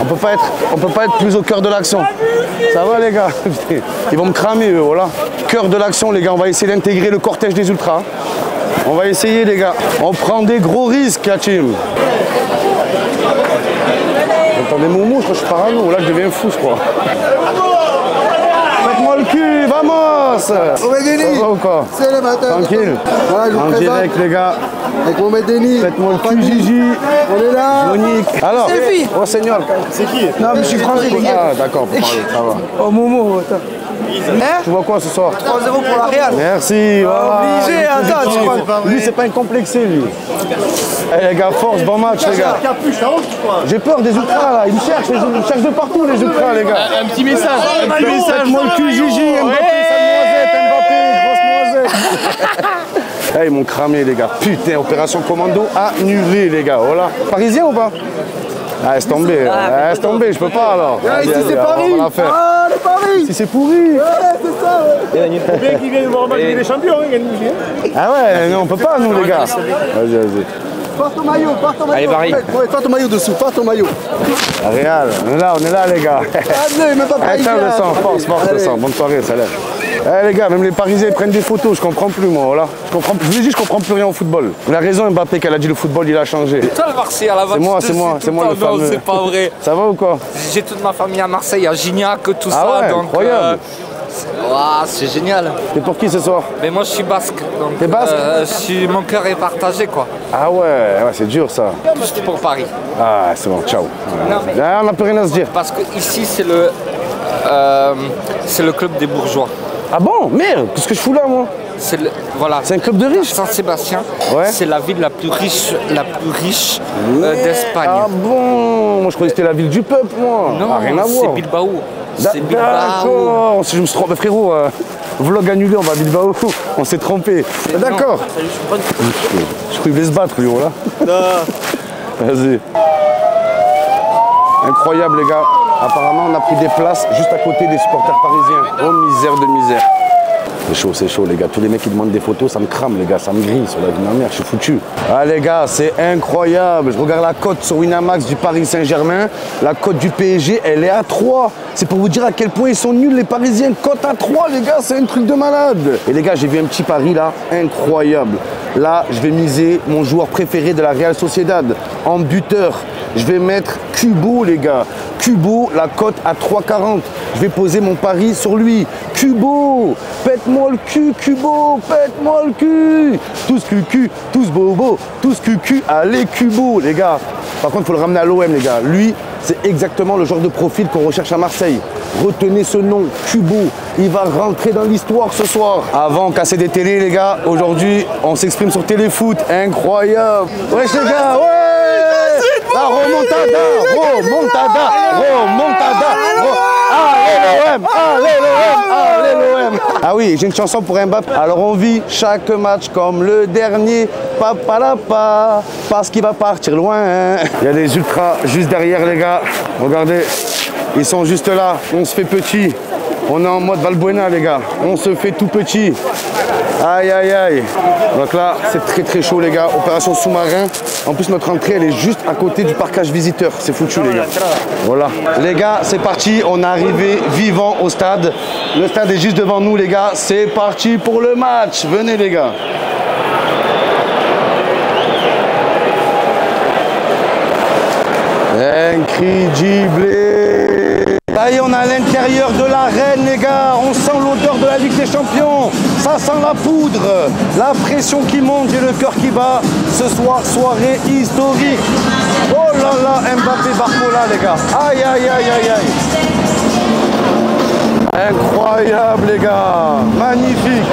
On peut pas être, on peut pas être plus au cœur de l'action. Ça va les gars, ils vont me cramer eux, voilà. Cœur de l'action les gars, on va essayer d'intégrer le cortège des ultras. On va essayer les gars. On prend des gros risques la team. Attendez Momo, je crois que je suis parano, là je deviens fou je crois. Cul, vamos! C'est le matin! Tranquille! Voilà, je vous en direct, les gars! Avec Momedeni! Faites-moi le cul, Gigi! On est là! Monique! Alors! Oh, Seigneur! C'est qui? Non, mais je suis français! Ah, d'accord, vous parlez, ça va! Oh, Momo, attends! Tu vois quoi ce soir? trois zéro pour la Real! Merci! Obligé, attends, tu crois! Lui, c'est pas incomplexé, lui! Eh, les gars, force, bon match, les gars! J'ai peur des ultras, là! Ils me cherchent, ils me cherchent de partout, les ultras, les gars! Un petit message! Un petit message, moi le cul, Gigi! Mbappé, sale noisette, Mbappé, grosse noisette. Ah, ils m'ont cramé les gars, putain, opération commando annulée les gars, voilà. Parisien ou pas? Ah, laisse tomber, ah, laisse tomber, je peux pas alors. Ah, ici c'est Paris, ah, le Paris. Si c'est pourri. Ouais, c'est ça, ouais. Il y a un problème qui vient de voir la Ligue des Champions, il y a une bougie. Ah ouais, non, on peut pas nous les gars. Vas-y, vas-y. Porte ton maillot, porte ton maillot. Allez, ouais, porte ton maillot dessous, porte ton maillot. Real, on est là, on est là les gars. Allez, même pas Paris. Attends le sang, force, force le sang, bonne soirée, ça lève. Eh les gars, même les Parisiens ils prennent des photos, je comprends plus moi, voilà. Je comprends plus, je vous dis, je comprends plus rien au football. La raison Mbappé qu'elle a dit le football il a changé. Putain le Marseillais à la vache. C'est moi, c'est moi, c'est moi le fameux. C'est pas vrai. Ça va ou quoi? J'ai toute ma famille à Marseille, à Gignac, tout ça. Ah ouais, donc, incroyable. Euh, wow, c'est génial. T'es pour qui ce soir? Mais moi je suis basque. T'es basque? euh, je suis, mon cœur est partagé quoi. Ah ouais, ouais c'est dur ça. Tout pour Paris. Ah c'est bon, ciao. Non, mais... ah, on n'a plus rien à se dire. Parce que ici c'est le, euh, c'est le club des bourgeois. Ah bon? Merde, qu'est-ce que je fous là, moi? C'est voilà. un club de riches. Saint-Sébastien, ouais. C'est la ville la plus riche, la plus riche ouais. euh, d'Espagne. Ah bon? Moi, je croyais que c'était la ville du peuple, moi. Non, ah, rien à voir. C'est Bilbao. C'est Bilbao. D'accord. Si je me suis trompé, frérot, euh, vlog annulé, on va à Bilbao. On s'est trompé. D'accord. Je crois qu'il voulait se battre, lui, voilà. Non. Vas-y. Incroyable, les gars. Apparemment, on a pris des places juste à côté des supporters parisiens. Oh, misère de misère. C'est chaud, c'est chaud, les gars. Tous les mecs qui demandent des photos, ça me crame, les gars. Ça me grille sur la vie de ma mère. Je suis foutu. Ah, les gars, c'est incroyable. Je regarde la cote sur Winamax du Paris Saint-Germain. La cote du P S G, elle est à trois. C'est pour vous dire à quel point ils sont nuls, les Parisiens. Cote à trois, les gars, c'est un truc de malade. Et les gars, j'ai vu un petit pari, là, incroyable. Là, je vais miser mon joueur préféré de la Real Sociedad en buteur. Je vais mettre Kubo, les gars. Kubo, la cote à trois quarante. Je vais poser mon pari sur lui. Kubo, pète-moi le cul, Kubo, pète-moi le cul. Tous cucu, tous bobo, tous cucu. Allez, Kubo, les gars. Par contre, il faut le ramener à l'O M, les gars. Lui, c'est exactement le genre de profil qu'on recherche à Marseille. Retenez ce nom, Kubo. Il va rentrer dans l'histoire ce soir. Avant, on cassait des télés, les gars. Aujourd'hui, on s'exprime sur Téléfoot. Incroyable. Wesh, les gars, ouais. La remontada, remontada, remontada, allez l'O M, allez l'O M, allez l'O M. Ah oui, j'ai une chanson pour Mbappé. Alors on vit chaque match comme le dernier, papalapa, parce qu'il va partir loin. Il y a les ultras juste derrière les gars, regardez, ils sont juste là, on se fait petit. On est en mode Valbuena les gars, on se fait tout petit. Aïe, aïe, aïe. Donc là, c'est très, très chaud, les gars. Opération sous-marin. En plus, notre entrée, elle est juste à côté du parkage visiteur. C'est foutu, les gars. Voilà. Les gars, c'est parti. On est arrivé vivant au stade. Le stade est juste devant nous, les gars. C'est parti pour le match. Venez, les gars. Incroyable. Ça y est, on est à l'intérieur de l'arène, les gars. On sent l'odeur de la Ligue des Champions. Ça sent la poudre, la pression qui monte et le cœur qui bat. Ce soir, soirée historique. Oh là là, Mbappé, Barcola, les gars. Aïe, aïe, aïe, aïe, aïe. Incroyable, les gars. Magnifique.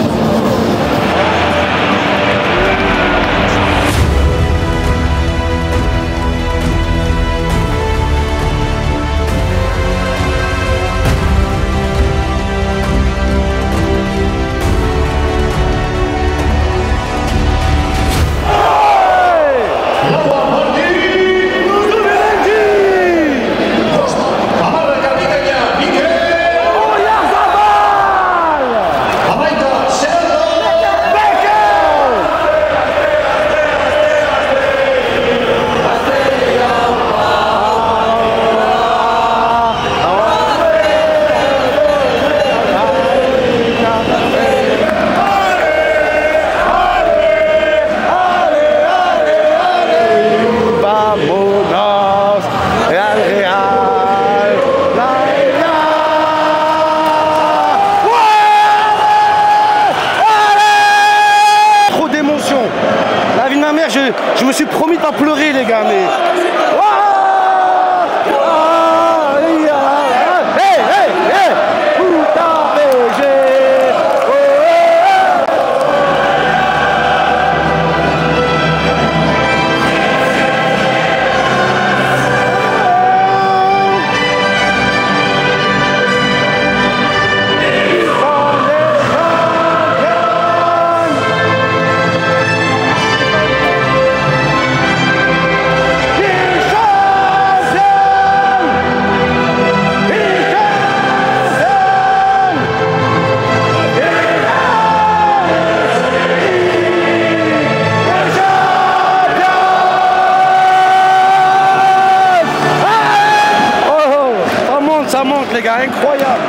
Incroyable.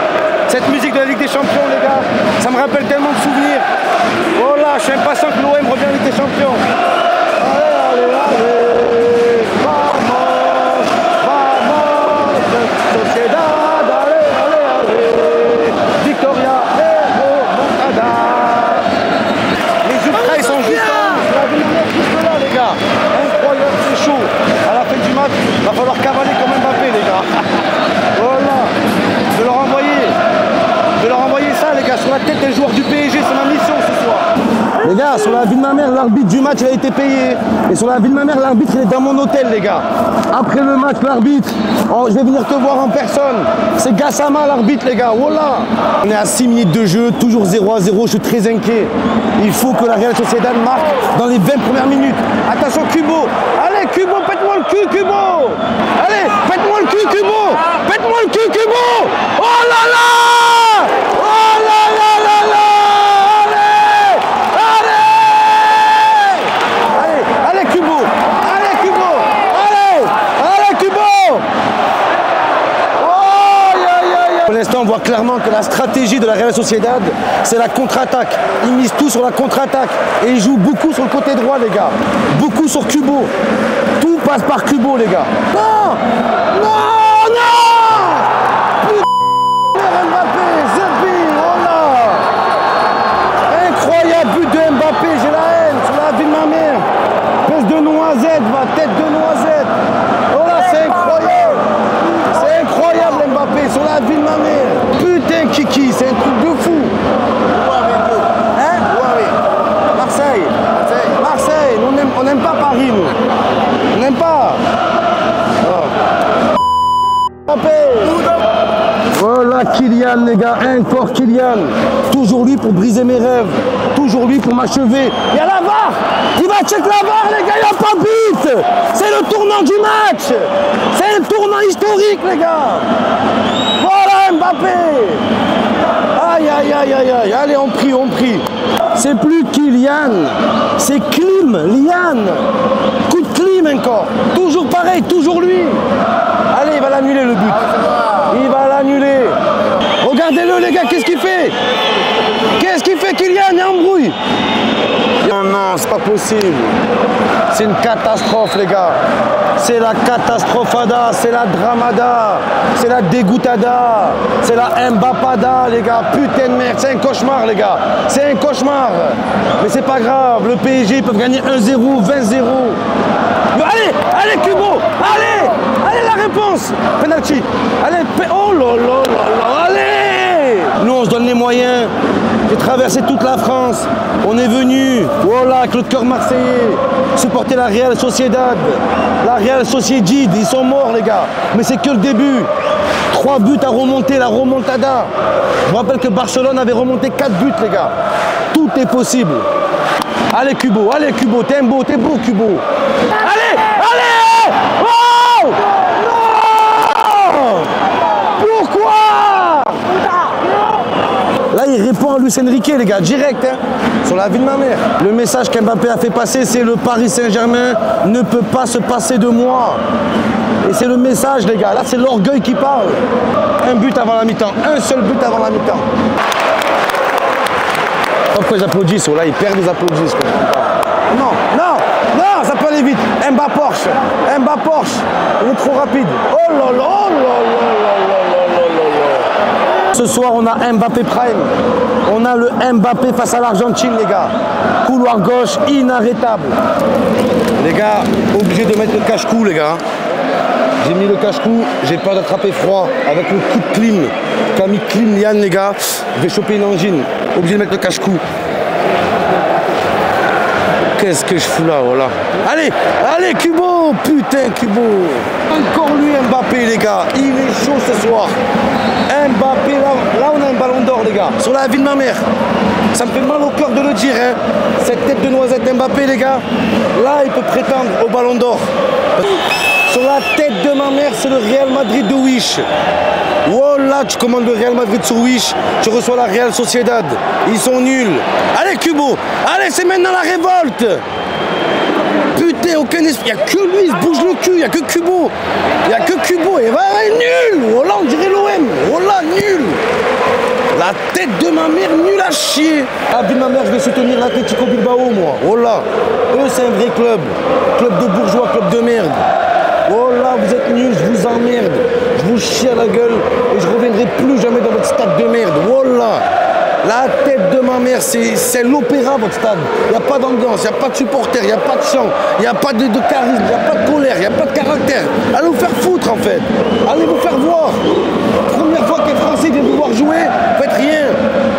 Cette musique de la Ligue des Champions, les gars, ça me rappelle tellement de souvenirs. Oh là, je suis impatient que l'O M revienne en Ligue des Champions. Allez, allez, allez. Vamos, vamos, Sociedad, allez, allez, allez. Victoria, remontada. Les ultras, ils sont juste là. La Valbuena juste là, les gars. Incroyable, c'est chaud. À la fin du match, il va falloir cavaler comme Mbappé, les gars. Je vais leur envoyer, je vais leur envoyer ça, les gars, sur la tête des joueurs du P S G, c'est ma mission ce soir. Les gars, sur la vie de ma mère, l'arbitre du match a été payé. Et sur la vie de ma mère, l'arbitre est dans mon hôtel, les gars. Après le match, l'arbitre, oh, je vais venir te voir en personne. C'est Gassama, l'arbitre, les gars. Voilà. On est à six minutes de jeu, toujours zéro à zéro, je suis très inquiet. Il faut que la Real Sociedad marque dans les vingt premières minutes. Attention, Kubo. Allez, Kubo, pète-moi le cul, Kubo. Allez, pète-moi le cul, Kubo. Pète-moi le cul, Kubo. Oh là là. Oh là là là là. Allez. Allez. Allez, allez, Kubo. Allez, Kubo. Allez. Allez, Kubo. Oh, yeah, yeah, yeah. Pour l'instant, on voit clairement que la stratégie de la Real Sociedad, c'est la contre-attaque. Ils misent tout sur la contre-attaque. Et ils jouent beaucoup sur le côté droit, les gars. Beaucoup sur Kubo. Tout passe par Kubo, les gars. Non. Non. Kylian, les gars, encore Kylian. Toujours lui pour briser mes rêves. Toujours lui pour m'achever. Il y a la V A R. Il va check la V A R, les gars. Il n'y a pas de but. C'est le tournant du match. C'est le tournant historique, les gars. Voilà Mbappé. Aïe, aïe. aïe, aïe, aïe, aïe. Allez, on prie, on prie. C'est plus Kylian, c'est Klim, Lian. Coup de Klim encore. Toujours pareil, toujours lui. Allez, il va l'annuler le but. Il va l'annuler. Regardez-le, les gars, qu'est-ce qu'il fait? Qu'est-ce qu'il fait, Kylian? Il embrouille. Non, non, c'est pas possible. C'est une catastrophe, les gars. C'est la catastrophada, c'est la dramada, c'est la dégoûtada, c'est la Mbappada, les gars. Putain de merde, c'est un cauchemar, les gars. C'est un cauchemar. Mais c'est pas grave, le P S G peut gagner un zéro, vingt zéro. Allez, allez, Kubo, allez, allez, la réponse. Penalty, allez, oh là là là, allez. Nous, on se donne les moyens. J'ai traversé toute la France, on est venu, voilà, avec le cœur marseillais, supporter la Real Sociedad, la Real Sociedad, ils sont morts les gars, mais c'est que le début. Trois buts à remonter, la remontada. Je vous rappelle que Barcelone avait remonté quatre buts les gars, tout est possible. Allez Kubo, allez Kubo, t'es beau, t'es beau Kubo. Allez, allez, oh non, pourquoi? Là, il répond à Luis Enrique, les gars, direct, hein, sur la vie de ma mère. Le message qu'Mbappé a fait passer, c'est le Paris Saint-Germain ne peut pas se passer de moi. Et c'est le message, les gars. Là, c'est l'orgueil qui parle. Un but avant la mi-temps, un seul but avant la mi-temps. Pourquoi ils applaudissent? Oh là, ils perdent, ils applaudissent. Quoi. Non, non, non, ça peut aller vite. Mbappé Porsche, Mbappé Porsche, il est trop rapide. Oh là là, oh là là. Ce soir, on a Mbappé Prime. On a le Mbappé face à l'Argentine, les gars. Couloir gauche, inarrêtable. Les gars, obligé de mettre le cache-cou, les gars. J'ai mis le cache-cou, j'ai peur d'attraper froid. Avec le coup de clim qu'a mis Klim Lian, les gars, je vais choper une angine. Obligé de mettre le cache-cou. Qu'est-ce que je fous là, voilà. Allez, allez, Kubo, putain, Kubo. Encore lui, Mbappé, les gars. Il est chaud ce soir. Mbappé, là, là on a un ballon d'or, les gars. Sur la vie de ma mère. Ça me fait mal au cœur de le dire, hein. Cette tête de noisette Mbappé, les gars. Là, il peut prétendre au ballon d'or. Sur la tête de ma mère, c'est le Real Madrid de Wish. Voilà, tu commandes le Real Madrid sur Wish. Tu reçois la Real Sociedad. Ils sont nuls. Allez, Kubo. Allez, c'est maintenant la révolte. Putain, aucun esprit. Il n'y a que lui, il se bouge le cul. Il n'y a que Kubo. Il n'y a que Kubo. Et va nul. Voilà, on dirait l'O M. Voilà, nul. La tête de ma mère, nul à chier. Ah, puis ma mère, je vais soutenir l'Atletico Bilbao, moi. Voilà. Eux, c'est un vrai club. Club de bourgeois, club de merde. Oh là, vous êtes nuls, je vous emmerde, je vous chie à la gueule et je reviendrai plus jamais dans votre stade de merde. Oh là, la tête de ma mère, c'est l'opéra votre stade. Il n'y a pas d'ambiance, il n'y a pas de supporters, il n'y a pas de chant, il n'y a pas de, de charisme, il n'y a pas de colère, il n'y a pas de caractère. Allez vous faire foutre en fait, allez vous faire voir. Première fois que les Français viennent vous voir jouer, faites rien.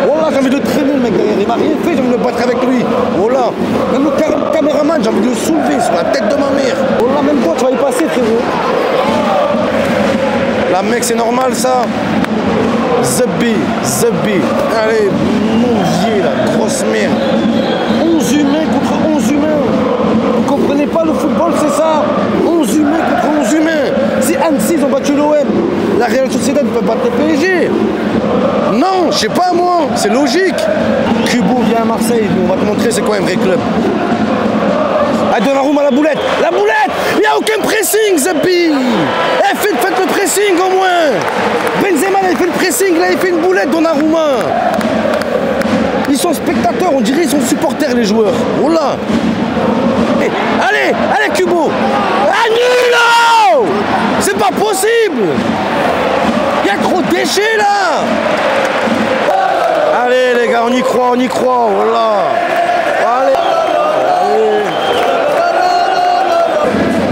Oh là, j'ai envie de traîner le mec derrière, il m'a rien fait, j'ai envie de me battre avec lui. Oh là, même le cam caméraman, j'ai envie de le soulever sur la tête de ma mère. Oh là, même toi, tu vas y passer, frérot. La mec, c'est normal ça. Zebbi, Zebbi. Allez, mon vieux, la grosse merde. onze humains contre onze humains. Vous comprenez pas le football, c'est ça? onze humains contre onze humains. Si Annecy, ils ont battu l'O M, la Real Sociedad ne peut pas battre le P S G. Non, je sais pas moi, c'est logique. Kubo vient à Marseille, on va te montrer c'est quoi un vrai club. Allez, Donnarumma à la boulette, la boulette. Il n'y a aucun pressing, Zabi. Eh, faites, faites le pressing au moins. Benzema, il fait le pressing, là, il fait une boulette, Donnarumma. Ils sont spectateurs, on dirait qu'ils sont supporters, les joueurs. Oh là. Eh, allez, allez, Kubo. Annule. C'est pas possible. Il y a trop de déchets, là. Allez, les gars, on y croit, on y croit, voilà. Allez.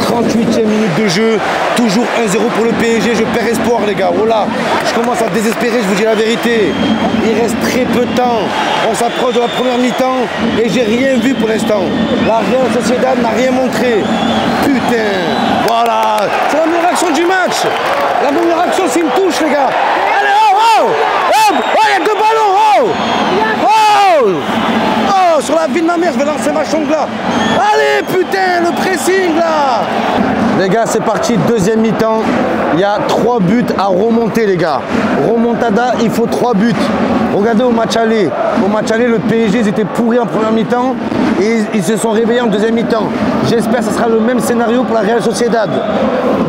trente-huitième minute de jeu, toujours un zéro pour le P S G, je perds espoir les gars, voilà, je commence à désespérer, je vous dis la vérité, il reste très peu de temps, on s'approche de la première mi-temps et j'ai rien vu pour l'instant, la Real Sociedad n'a rien montré, putain, voilà, c'est la meilleure action du match, la meilleure action c'est une touche les gars, allez oh oh, oh, oh il y a deux ballons, oh, oh, oh. Sur la vie de ma mère, je vais lancer ma chongue là. Allez, putain, le pressing là. Les gars, c'est parti, deuxième mi-temps. Il y a trois buts à remonter, les gars. Remontada, il faut trois buts. Regardez au match aller. Au match aller, le P S G, ils étaient pourris en première mi-temps et ils se sont réveillés en deuxième mi-temps. J'espère que ce sera le même scénario pour la Real Sociedad.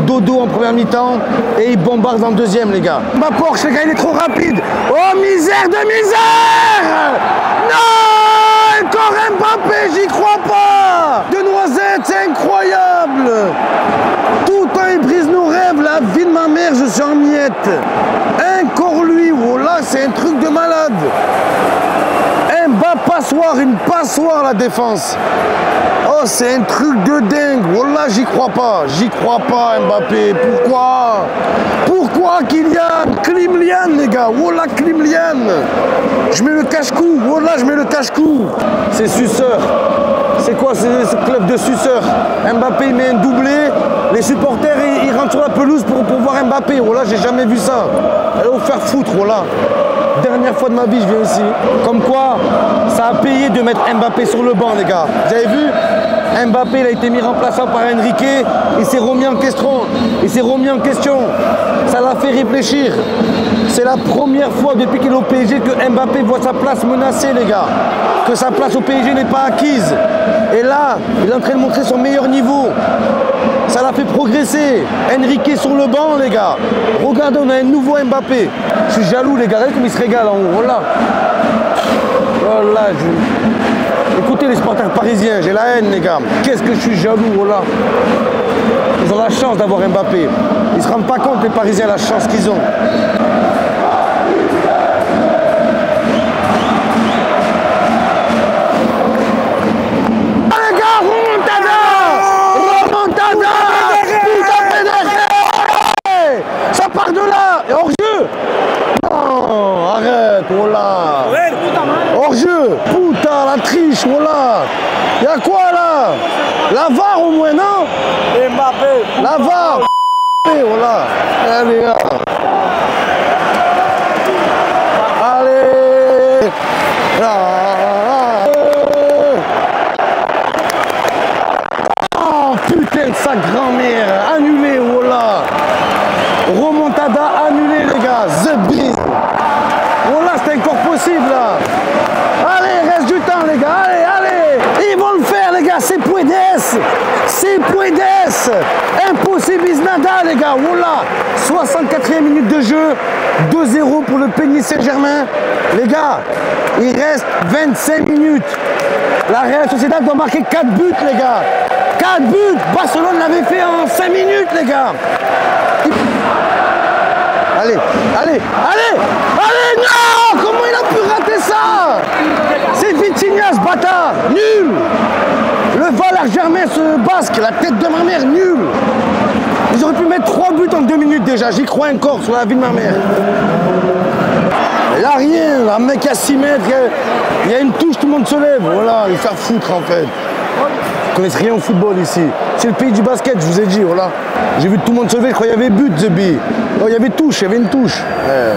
Dodo en première mi-temps et ils bombardent en deuxième, les gars. Ma Porsche, les gars, il est trop rapide. Oh, misère de misère! Non! Encore Mbappé, j'y crois pas! De noisettes, c'est incroyable! Tout le temps, il brise nos rêves, la vie de ma mère, je suis en miettes. Encore lui, oh là, c'est un truc de malade. Un bas passoire, une passoire, la défense. Oh, c'est un truc de dingue. Oh là, j'y crois pas. J'y crois pas, Mbappé. Pourquoi? Pourquoi Kylian? Klimlian, les gars. Oh là, Klimlian. Je mets le cache-cou. Oh là, je mets le cache-cou. C'est suceur. C'est quoi ce, ce club de suceur? Mbappé, il met un doublé. Les supporters, ils, ils rentrent sur la pelouse pour, pour voir Mbappé. Oh là, j'ai jamais vu ça. Allez vous faire foutre, oh là. Dernière fois de ma vie, je viens ici. Comme quoi, ça a payé de mettre Mbappé sur le banc, les gars. Vous avez vu? Mbappé, il a été mis remplaçant par Enrique. Il s'est remis en question. Il s'est remis en question. Ça l'a fait réfléchir. C'est la première fois depuis qu'il est au P S G que Mbappé voit sa place menacée, les gars. Que sa place au P S G n'est pas acquise. Et là, il est en train de montrer son meilleur niveau. Ça l'a fait progresser. Enrique sur le banc, les gars. Regardez, on a un nouveau Mbappé. Je suis jaloux, les gars. Regardez comme il se régale en haut. Voilà. Voilà. Je... Écoutez les supporters parisiens. J'ai la haine, les gars. Qu'est-ce que je suis jaloux, voilà. Ils ont la chance d'avoir Mbappé. Ils ne se rendent pas compte, les Parisiens, la chance qu'ils ont. Voilà. Il y a quoi là? La V A R au moins, non? Mbappé. La V A R. Voilà. Allez, là. Allez. Là, là. Oh putain de sa grand-mère. Annulé, voilà. Remontada annulée, les gars. The Beast. Voilà, c'était encore possible là. C'est Puedes, c'est Puedes, impossible nada, les gars, voilà, soixante-quatrième minute de jeu, deux zéro pour le P S G Saint-Germain, les gars, il reste vingt-cinq minutes, la Real Sociedad doit marquer quatre buts, les gars, quatre buts, Barcelone l'avait fait en cinq minutes, les gars, allez, allez, allez, allez, non, comment il a pu rater ça, c'est Vitinha ce bâtard, nul. Le Val Germain se basque, la tête de ma mère, nul. Ils auraient pu mettre trois buts en deux minutes déjà, j'y crois encore sur la vie de ma mère. Là rien, un mec à six mètres, il y, y a une touche, tout le monde se lève. Voilà, ils faire foutre en fait. Ils connaissent rien au football ici. C'est le pays du basket, je vous ai dit, voilà. J'ai vu tout le monde se lever, je crois qu'il y avait but, The Bee. Non, il y avait touche, il y avait une touche. Euh,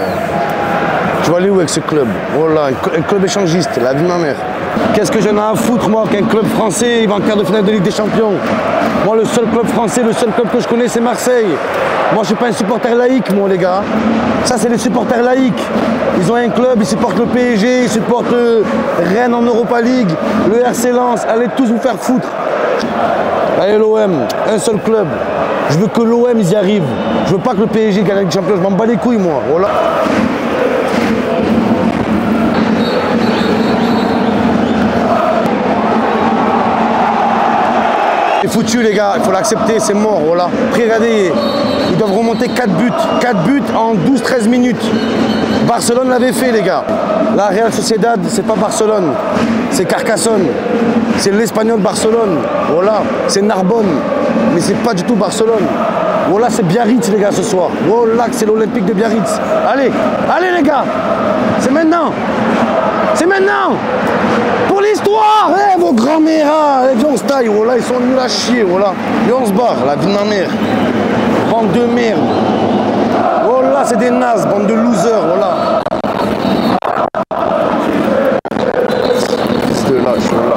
je vais aller où avec ce club? Voilà, un club échangiste, la vie de ma mère. Qu'est-ce que j'en ai à foutre, moi, qu'un club français, il va en quart de finale de Ligue des Champions. Moi, le seul club français, le seul club que je connais, c'est Marseille. Moi, je suis pas un supporter laïque, moi, les gars. Ça, c'est les supporters laïques. Ils ont un club, ils supportent le P S G, ils supportent le Rennes en Europa League, le R C Lens. Allez tous vous faire foutre. Allez, l'O M, un seul club. Je veux que l'O M, ils y arrivent. Je veux pas que le P S G gagne la Ligue des Champions. Je m'en bats les couilles, moi. Voilà. C'est foutu les gars, il faut l'accepter, c'est mort, voilà. Après regardez, ils doivent remonter quatre buts, quatre buts en douze treize minutes. Barcelone l'avait fait les gars. La Real Sociedad, c'est pas Barcelone, c'est Carcassonne, c'est l'Espagnol Barcelone, voilà, c'est Narbonne, mais c'est pas du tout Barcelone. Voilà, c'est Biarritz les gars ce soir, voilà que c'est l'Olympique de Biarritz. Allez, allez les gars, c'est maintenant, c'est maintenant. Pour l'histoire, eh, vos grands-mères, eh, viens on se taille, voilà, ils sont nuls à chier, voilà. Viens on se barre, la vie de ma mère. Bande de merde. Voilà, c'est des nazes, bande de losers, voilà. Fils de lâche, voilà.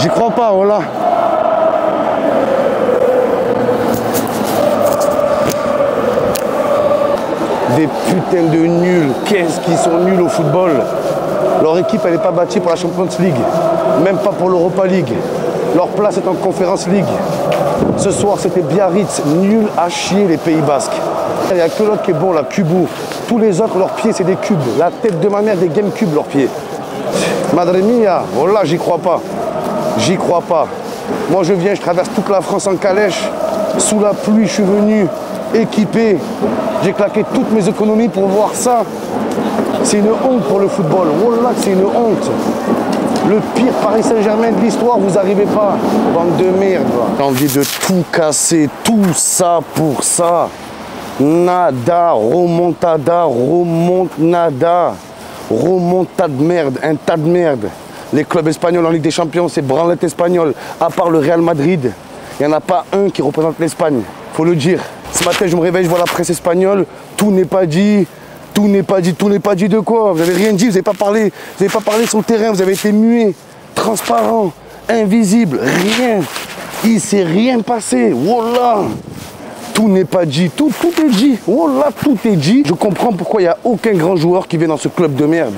J'y crois pas, voilà. Des putains de nuls. Qu'est-ce qu'ils sont nuls au football. Leur équipe, elle n'est pas bâtie pour la Champions League. Même pas pour l'Europa League. Leur place est en Conference League. Ce soir, c'était Biarritz. Nul à chier, les Pays Basques. Il n'y a que l'autre qui est bon, la Kubo. Tous les autres, leurs pieds, c'est des cubes. La tête de ma mère, des GameCube, leurs pieds. Madre mia, voilà, j'y crois pas. J'y crois pas. Moi, je viens, je traverse toute la France en calèche. Sous la pluie, je suis venu, équipé. J'ai claqué toutes mes économies pour voir ça. C'est une honte pour le football. Voilà, c'est une honte. Le pire Paris Saint-Germain de l'histoire, vous n'arrivez pas. Bande de merde. J'ai envie de tout casser, tout ça pour ça. Nada, remontada, remonte nada. Remonte tas de merde, un tas de merde. Les clubs espagnols en Ligue des Champions, c'est branlette espagnole. À part le Real Madrid, il n'y en a pas un qui représente l'Espagne. Faut le dire. Ce matin, je me réveille, je vois la presse espagnole. Tout n'est pas dit. Tout n'est pas dit. Tout n'est pas dit de quoi. Vous n'avez rien dit. Vous n'avez pas parlé. Vous n'avez pas parlé sur le terrain. Vous avez été muet, transparent, invisible. Rien. Il ne s'est rien passé. Voilà. Tout n'est pas dit, tout, tout est dit, voilà, tout est dit. Je comprends pourquoi il n'y a aucun grand joueur qui vient dans ce club de merde.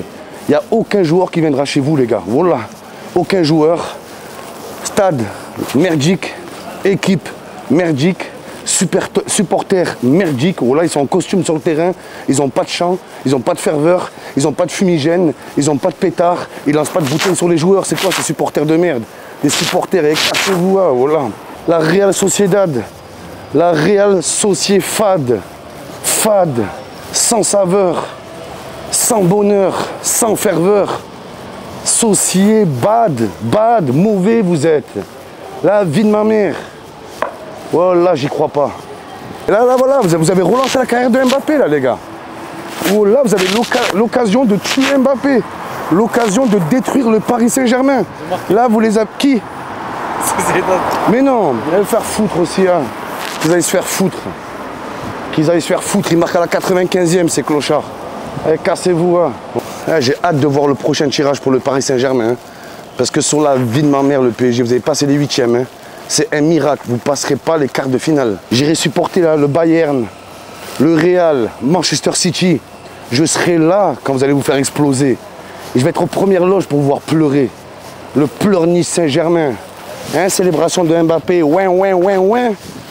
Il n'y a aucun joueur qui viendra chez vous, les gars, voilà. Aucun joueur. Stade, merdique. Équipe, merdique. Supporters, merdique. Voilà, ils sont en costume sur le terrain. Ils n'ont pas de chant, ils n'ont pas de ferveur, ils n'ont pas de fumigène, ils n'ont pas de pétard, ils lancent pas de bouteilles sur les joueurs. C'est quoi ces supporters de merde? Les supporters, écartez-vous, voilà. La Real Sociedad. La Real Sociedad fade, fade, sans saveur, sans bonheur, sans ferveur. Sociedad bad, bad, mauvais vous êtes. La vie de ma mère. Voilà, oh j'y crois pas. Et là, là, voilà, vous avez relancé la carrière de Mbappé, là, les gars. Oh là, vous avez l'occasion de tuer Mbappé. L'occasion de détruire le Paris Saint-Germain. Là, vous les avez... Qui? Mais non, vous allez le faire foutre aussi, hein. Qu'ils aillent se faire foutre. Qu'ils aillent se faire foutre. Ils marquent à la quatre-vingt-quinzième, ces clochards. Allez, cassez-vous. Hein. Ouais, j'ai hâte de voir le prochain tirage pour le Paris Saint-Germain. Hein. Parce que sur la vie de ma mère, le P S G, vous avez passé les huitièmes. Hein. C'est un miracle. Vous ne passerez pas les quarts de finale. J'irai supporter là, le Bayern, le Real, Manchester City. Je serai là quand vous allez vous faire exploser. Et je vais être aux premières loges pour vous voir pleurer. Le pleurnis Saint-Germain. Hein, célébration de Mbappé. Ouin, ouin, ouin, ouin.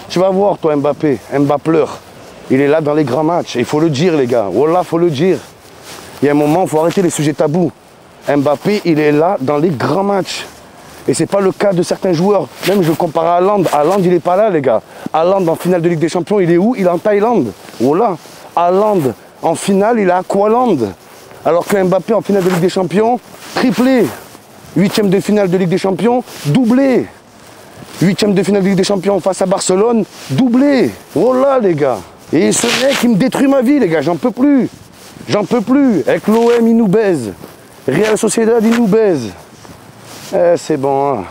Tu vas voir, toi, Mbappé, Mbappé, il est là dans les grands matchs. Il faut le dire, les gars. Voilà, il faut le dire. Il y a un moment, il faut arrêter les sujets tabous. Mbappé, il est là dans les grands matchs. Et ce n'est pas le cas de certains joueurs. Même, je le compare à Haaland. Haaland, il n'est pas là, les gars. Haaland, en finale de Ligue des Champions, il est où? Il est en Thaïlande. Voilà. Haaland, en finale, il est à Haaland. Alors que Mbappé, en finale de Ligue des Champions, triplé. Huitième de finale de Ligue des Champions, doublé. Huitième de finale de Ligue des Champions face à Barcelone, doublé. Voilà, les gars. Et ce mec, il me détruit ma vie, les gars. J'en peux plus. J'en peux plus. Avec l'O M, il nous baise. Real Sociedad, il nous baise. Eh, c'est bon. Hein.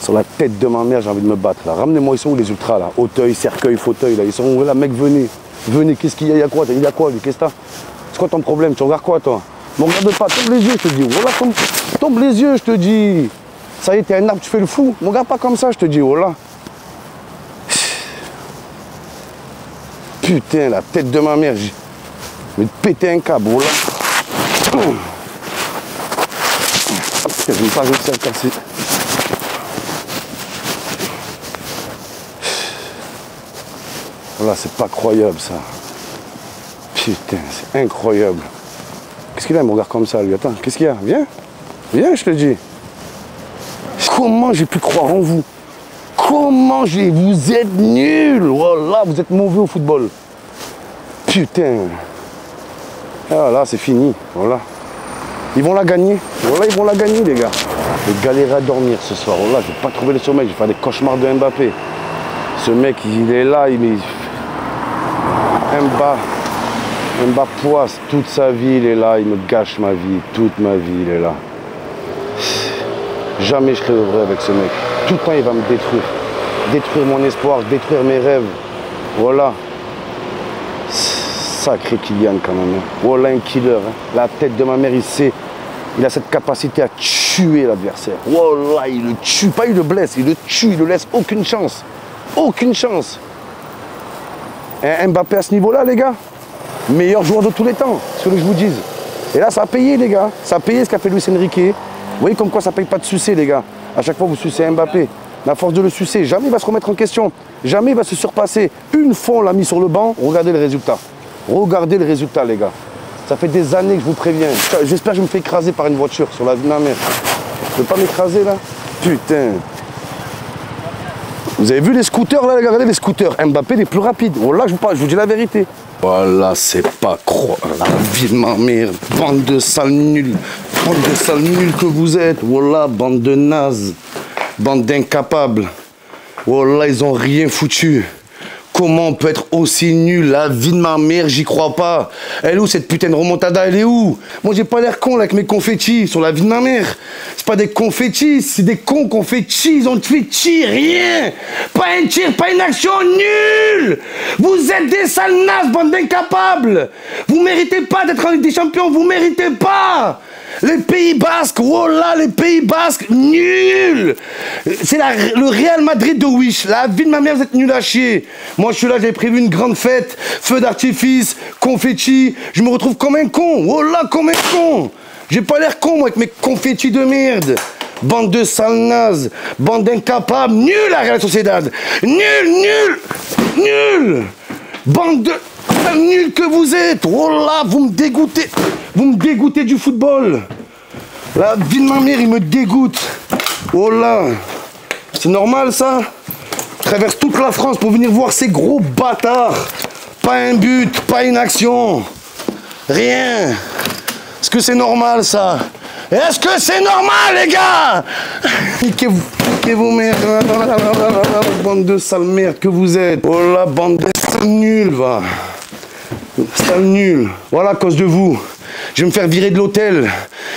Sur la tête de ma mère, j'ai envie de me battre. Là. Ramenez-moi, ils sont où les ultras, là? Auteuil, Cercueil, Fauteuil, là. Ils sont où? Là, mec, venez. Venez, qu'est-ce qu'il y a? Il y a quoi? Il y a quoi, lui? Qu'est-ce que t'as? C'est quoi ton problème? Tu regardes quoi, toi? Ne regarde pas. Tombe les yeux, je te dis. Voilà, tombe, tombe les yeux, je te dis. Ça y est, t'es un arbre, tu fais le fou. Mon gars, pas comme ça, je te dis, oh là. Putain, la tête de ma mère. Je vais te péter un câble, oh là. Putain, je n'ai pas réussi à le casser. Oh là, c'est pas croyable, ça. Putain, c'est incroyable. Qu'est-ce qu'il a, il me regarde comme ça, lui? Attends, qu'est-ce qu'il y a? Viens, viens, je te dis. Comment j'ai pu croire en vous? Comment j'ai... Vous êtes nuls! Voilà, vous êtes mauvais au football. Putain. Ah là, c'est fini. Voilà. Ils vont la gagner. Voilà, ils vont la gagner, les gars. J'ai galéré à dormir ce soir. Voilà, j'ai pas trouvé le sommeil. J'ai fait des cauchemars de Mbappé. Ce mec, il est là, il est... Mbappé. Mbappé poisse. Toute sa vie, il est là. Il me gâche ma vie. Toute ma vie, il est là. Jamais je serai heureux avec ce mec. Tout le temps, il va me détruire. Détruire mon espoir, détruire mes rêves. Voilà. Sacré Kylian, quand même. Voilà un killer. Hein. La tête de ma mère, il sait. Il a cette capacité à... tuer l'adversaire. Wallah, il le tue, pas il le blesse, il le tue, il ne laisse aucune chance. Aucune chance. Et Mbappé à ce niveau-là, les gars, meilleur joueur de tous les temps, ce que je vous dise. Et là, ça a payé, les gars. Ça a payé ce qu'a fait Luis Enrique. Vous voyez comme quoi ça ne paye pas de sucer, les gars. À chaque fois, vous sucez Mbappé. La force de le sucer, jamais il va se remettre en question. Jamais il va se surpasser. Une fois, on l'a mis sur le banc. Regardez le résultat. Regardez le résultat, les gars. Ça fait des années que je vous préviens. J'espère que je me fais écraser par une voiture sur la vie de ma mère. Je peux pas m'écraser, là. Putain. Vous avez vu les scooters, là, regardez les scooters. Mbappé, les plus rapides. Oh là, je vous parle, je vous dis la vérité. Voilà, c'est pas croire. La vie de ma mère, bande de sales nuls. Bande de sales nuls que vous êtes. Voilà, bande de nazes. Bande d'incapables. Voilà, ils ont rien foutu. Comment on peut être aussi nul? La vie de ma mère, j'y crois pas. Elle est où cette putain de remontada? Elle est où? Moi, j'ai pas l'air con là, avec mes confettis sur la vie de ma mère. C'est pas des confettis, c'est des cons confettis. Ils ont tué chi, rien. Pas un tir, pas une action, nul. Vous êtes des sales nasses, bande d'incapables. Vous méritez pas d'être en Ligue des Champions, vous méritez pas. Les Pays Basques, voilà, les Pays Basques, nul. C'est le Real Madrid de Wish. La vie de ma mère, vous êtes nul à chier. Moi, je suis là, j'ai prévu une grande fête, feu d'artifice, confetti. Je me retrouve comme un con, voilà, comme un con. J'ai pas l'air con, moi, avec mes confettis de merde. Bande de sales nazes, bande d'incapables, nul la Real Sociedad. Nul, nul, nul. Bande de... nul que vous êtes. Voilà, vous me dégoûtez. Vous me dégoûtez du football. La vie de ma mère, il me dégoûte. Oh là. C'est normal, ça? Je traverse toute la France pour venir voir ces gros bâtards. Pas un but, pas une action. Rien. Est-ce que c'est normal, ça? Est-ce que c'est normal, les gars? Niquez-vous, niquez-vous, merde. Bande de sales merde que vous êtes. Oh là, bande de sales nuls, va. Sales nuls. Voilà, à cause de vous. Je vais me faire virer de l'hôtel.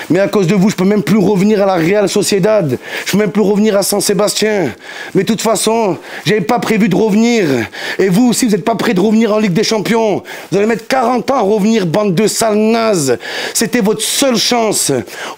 Mais à cause de vous, je peux même plus revenir à la Real Sociedad. Je peux même plus revenir à Saint-Sébastien. Mais de toute façon, j'avais pas prévu de revenir. Et vous aussi, vous n'êtes pas prêts de revenir en Ligue des Champions. Vous allez mettre quarante ans à revenir, bande de sales nazes. C'était votre seule chance.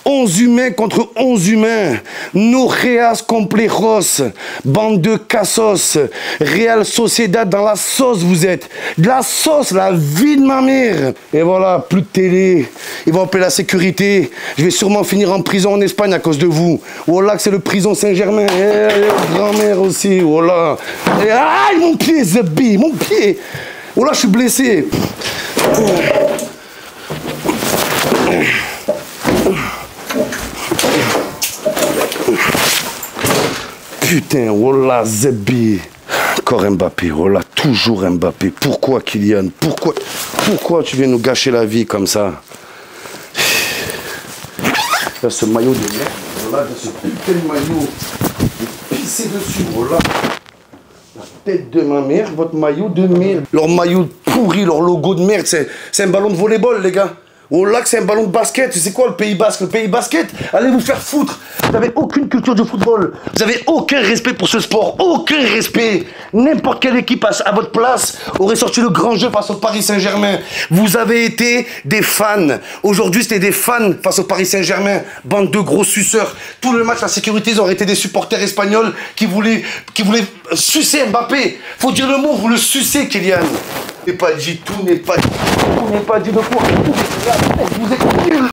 onze humains contre onze humains. No reas complejos. Bande de cassos. Real Sociedad dans la sauce, vous êtes. De la sauce, la vie de ma mère. Et voilà, plus de télé. Ils vont appeler la sécurité. Je vais sûrement finir en prison en Espagne à cause de vous. Voilà que c'est le prison Saint-Germain. Et grand-mère aussi. Voilà. Et aïe, mon pied, Zebi, mon pied. Voilà, je suis blessé. Putain, voilà, Zebi. Encore Mbappé, voilà, toujours Mbappé. Pourquoi, Kylian? Pourquoi, pourquoi tu viens nous gâcher la vie comme ça? Là, ce maillot de merde, voilà, là, ce putain de maillot, pissez dessus, voilà. La tête de ma mère, votre maillot de merde. Leur maillot pourri, leur logo de merde, c'est un ballon de volleyball, les gars. Oh là, que c'est un ballon de basket. C'est quoi le Pays Basque? Le Pays Basket, allez vous faire foutre. Vous n'avez aucune culture de football. Vous n'avez aucun respect pour ce sport. Aucun respect. N'importe quelle équipe à votre place aurait sorti le grand jeu face au Paris Saint-Germain. Vous avez été des fans. Aujourd'hui, c'était des fans face au Paris Saint-Germain. Bande de gros suceurs. Tout le match, la sécurité, ils auraient été des supporters espagnols qui voulaient, qui voulaient sucer Mbappé. Faut dire le mot, vous le sucez, Kylian. Tout n'est pas dit, tout n'est pas dit, tout n'est pas dit de quoi. Vous êtes nuls.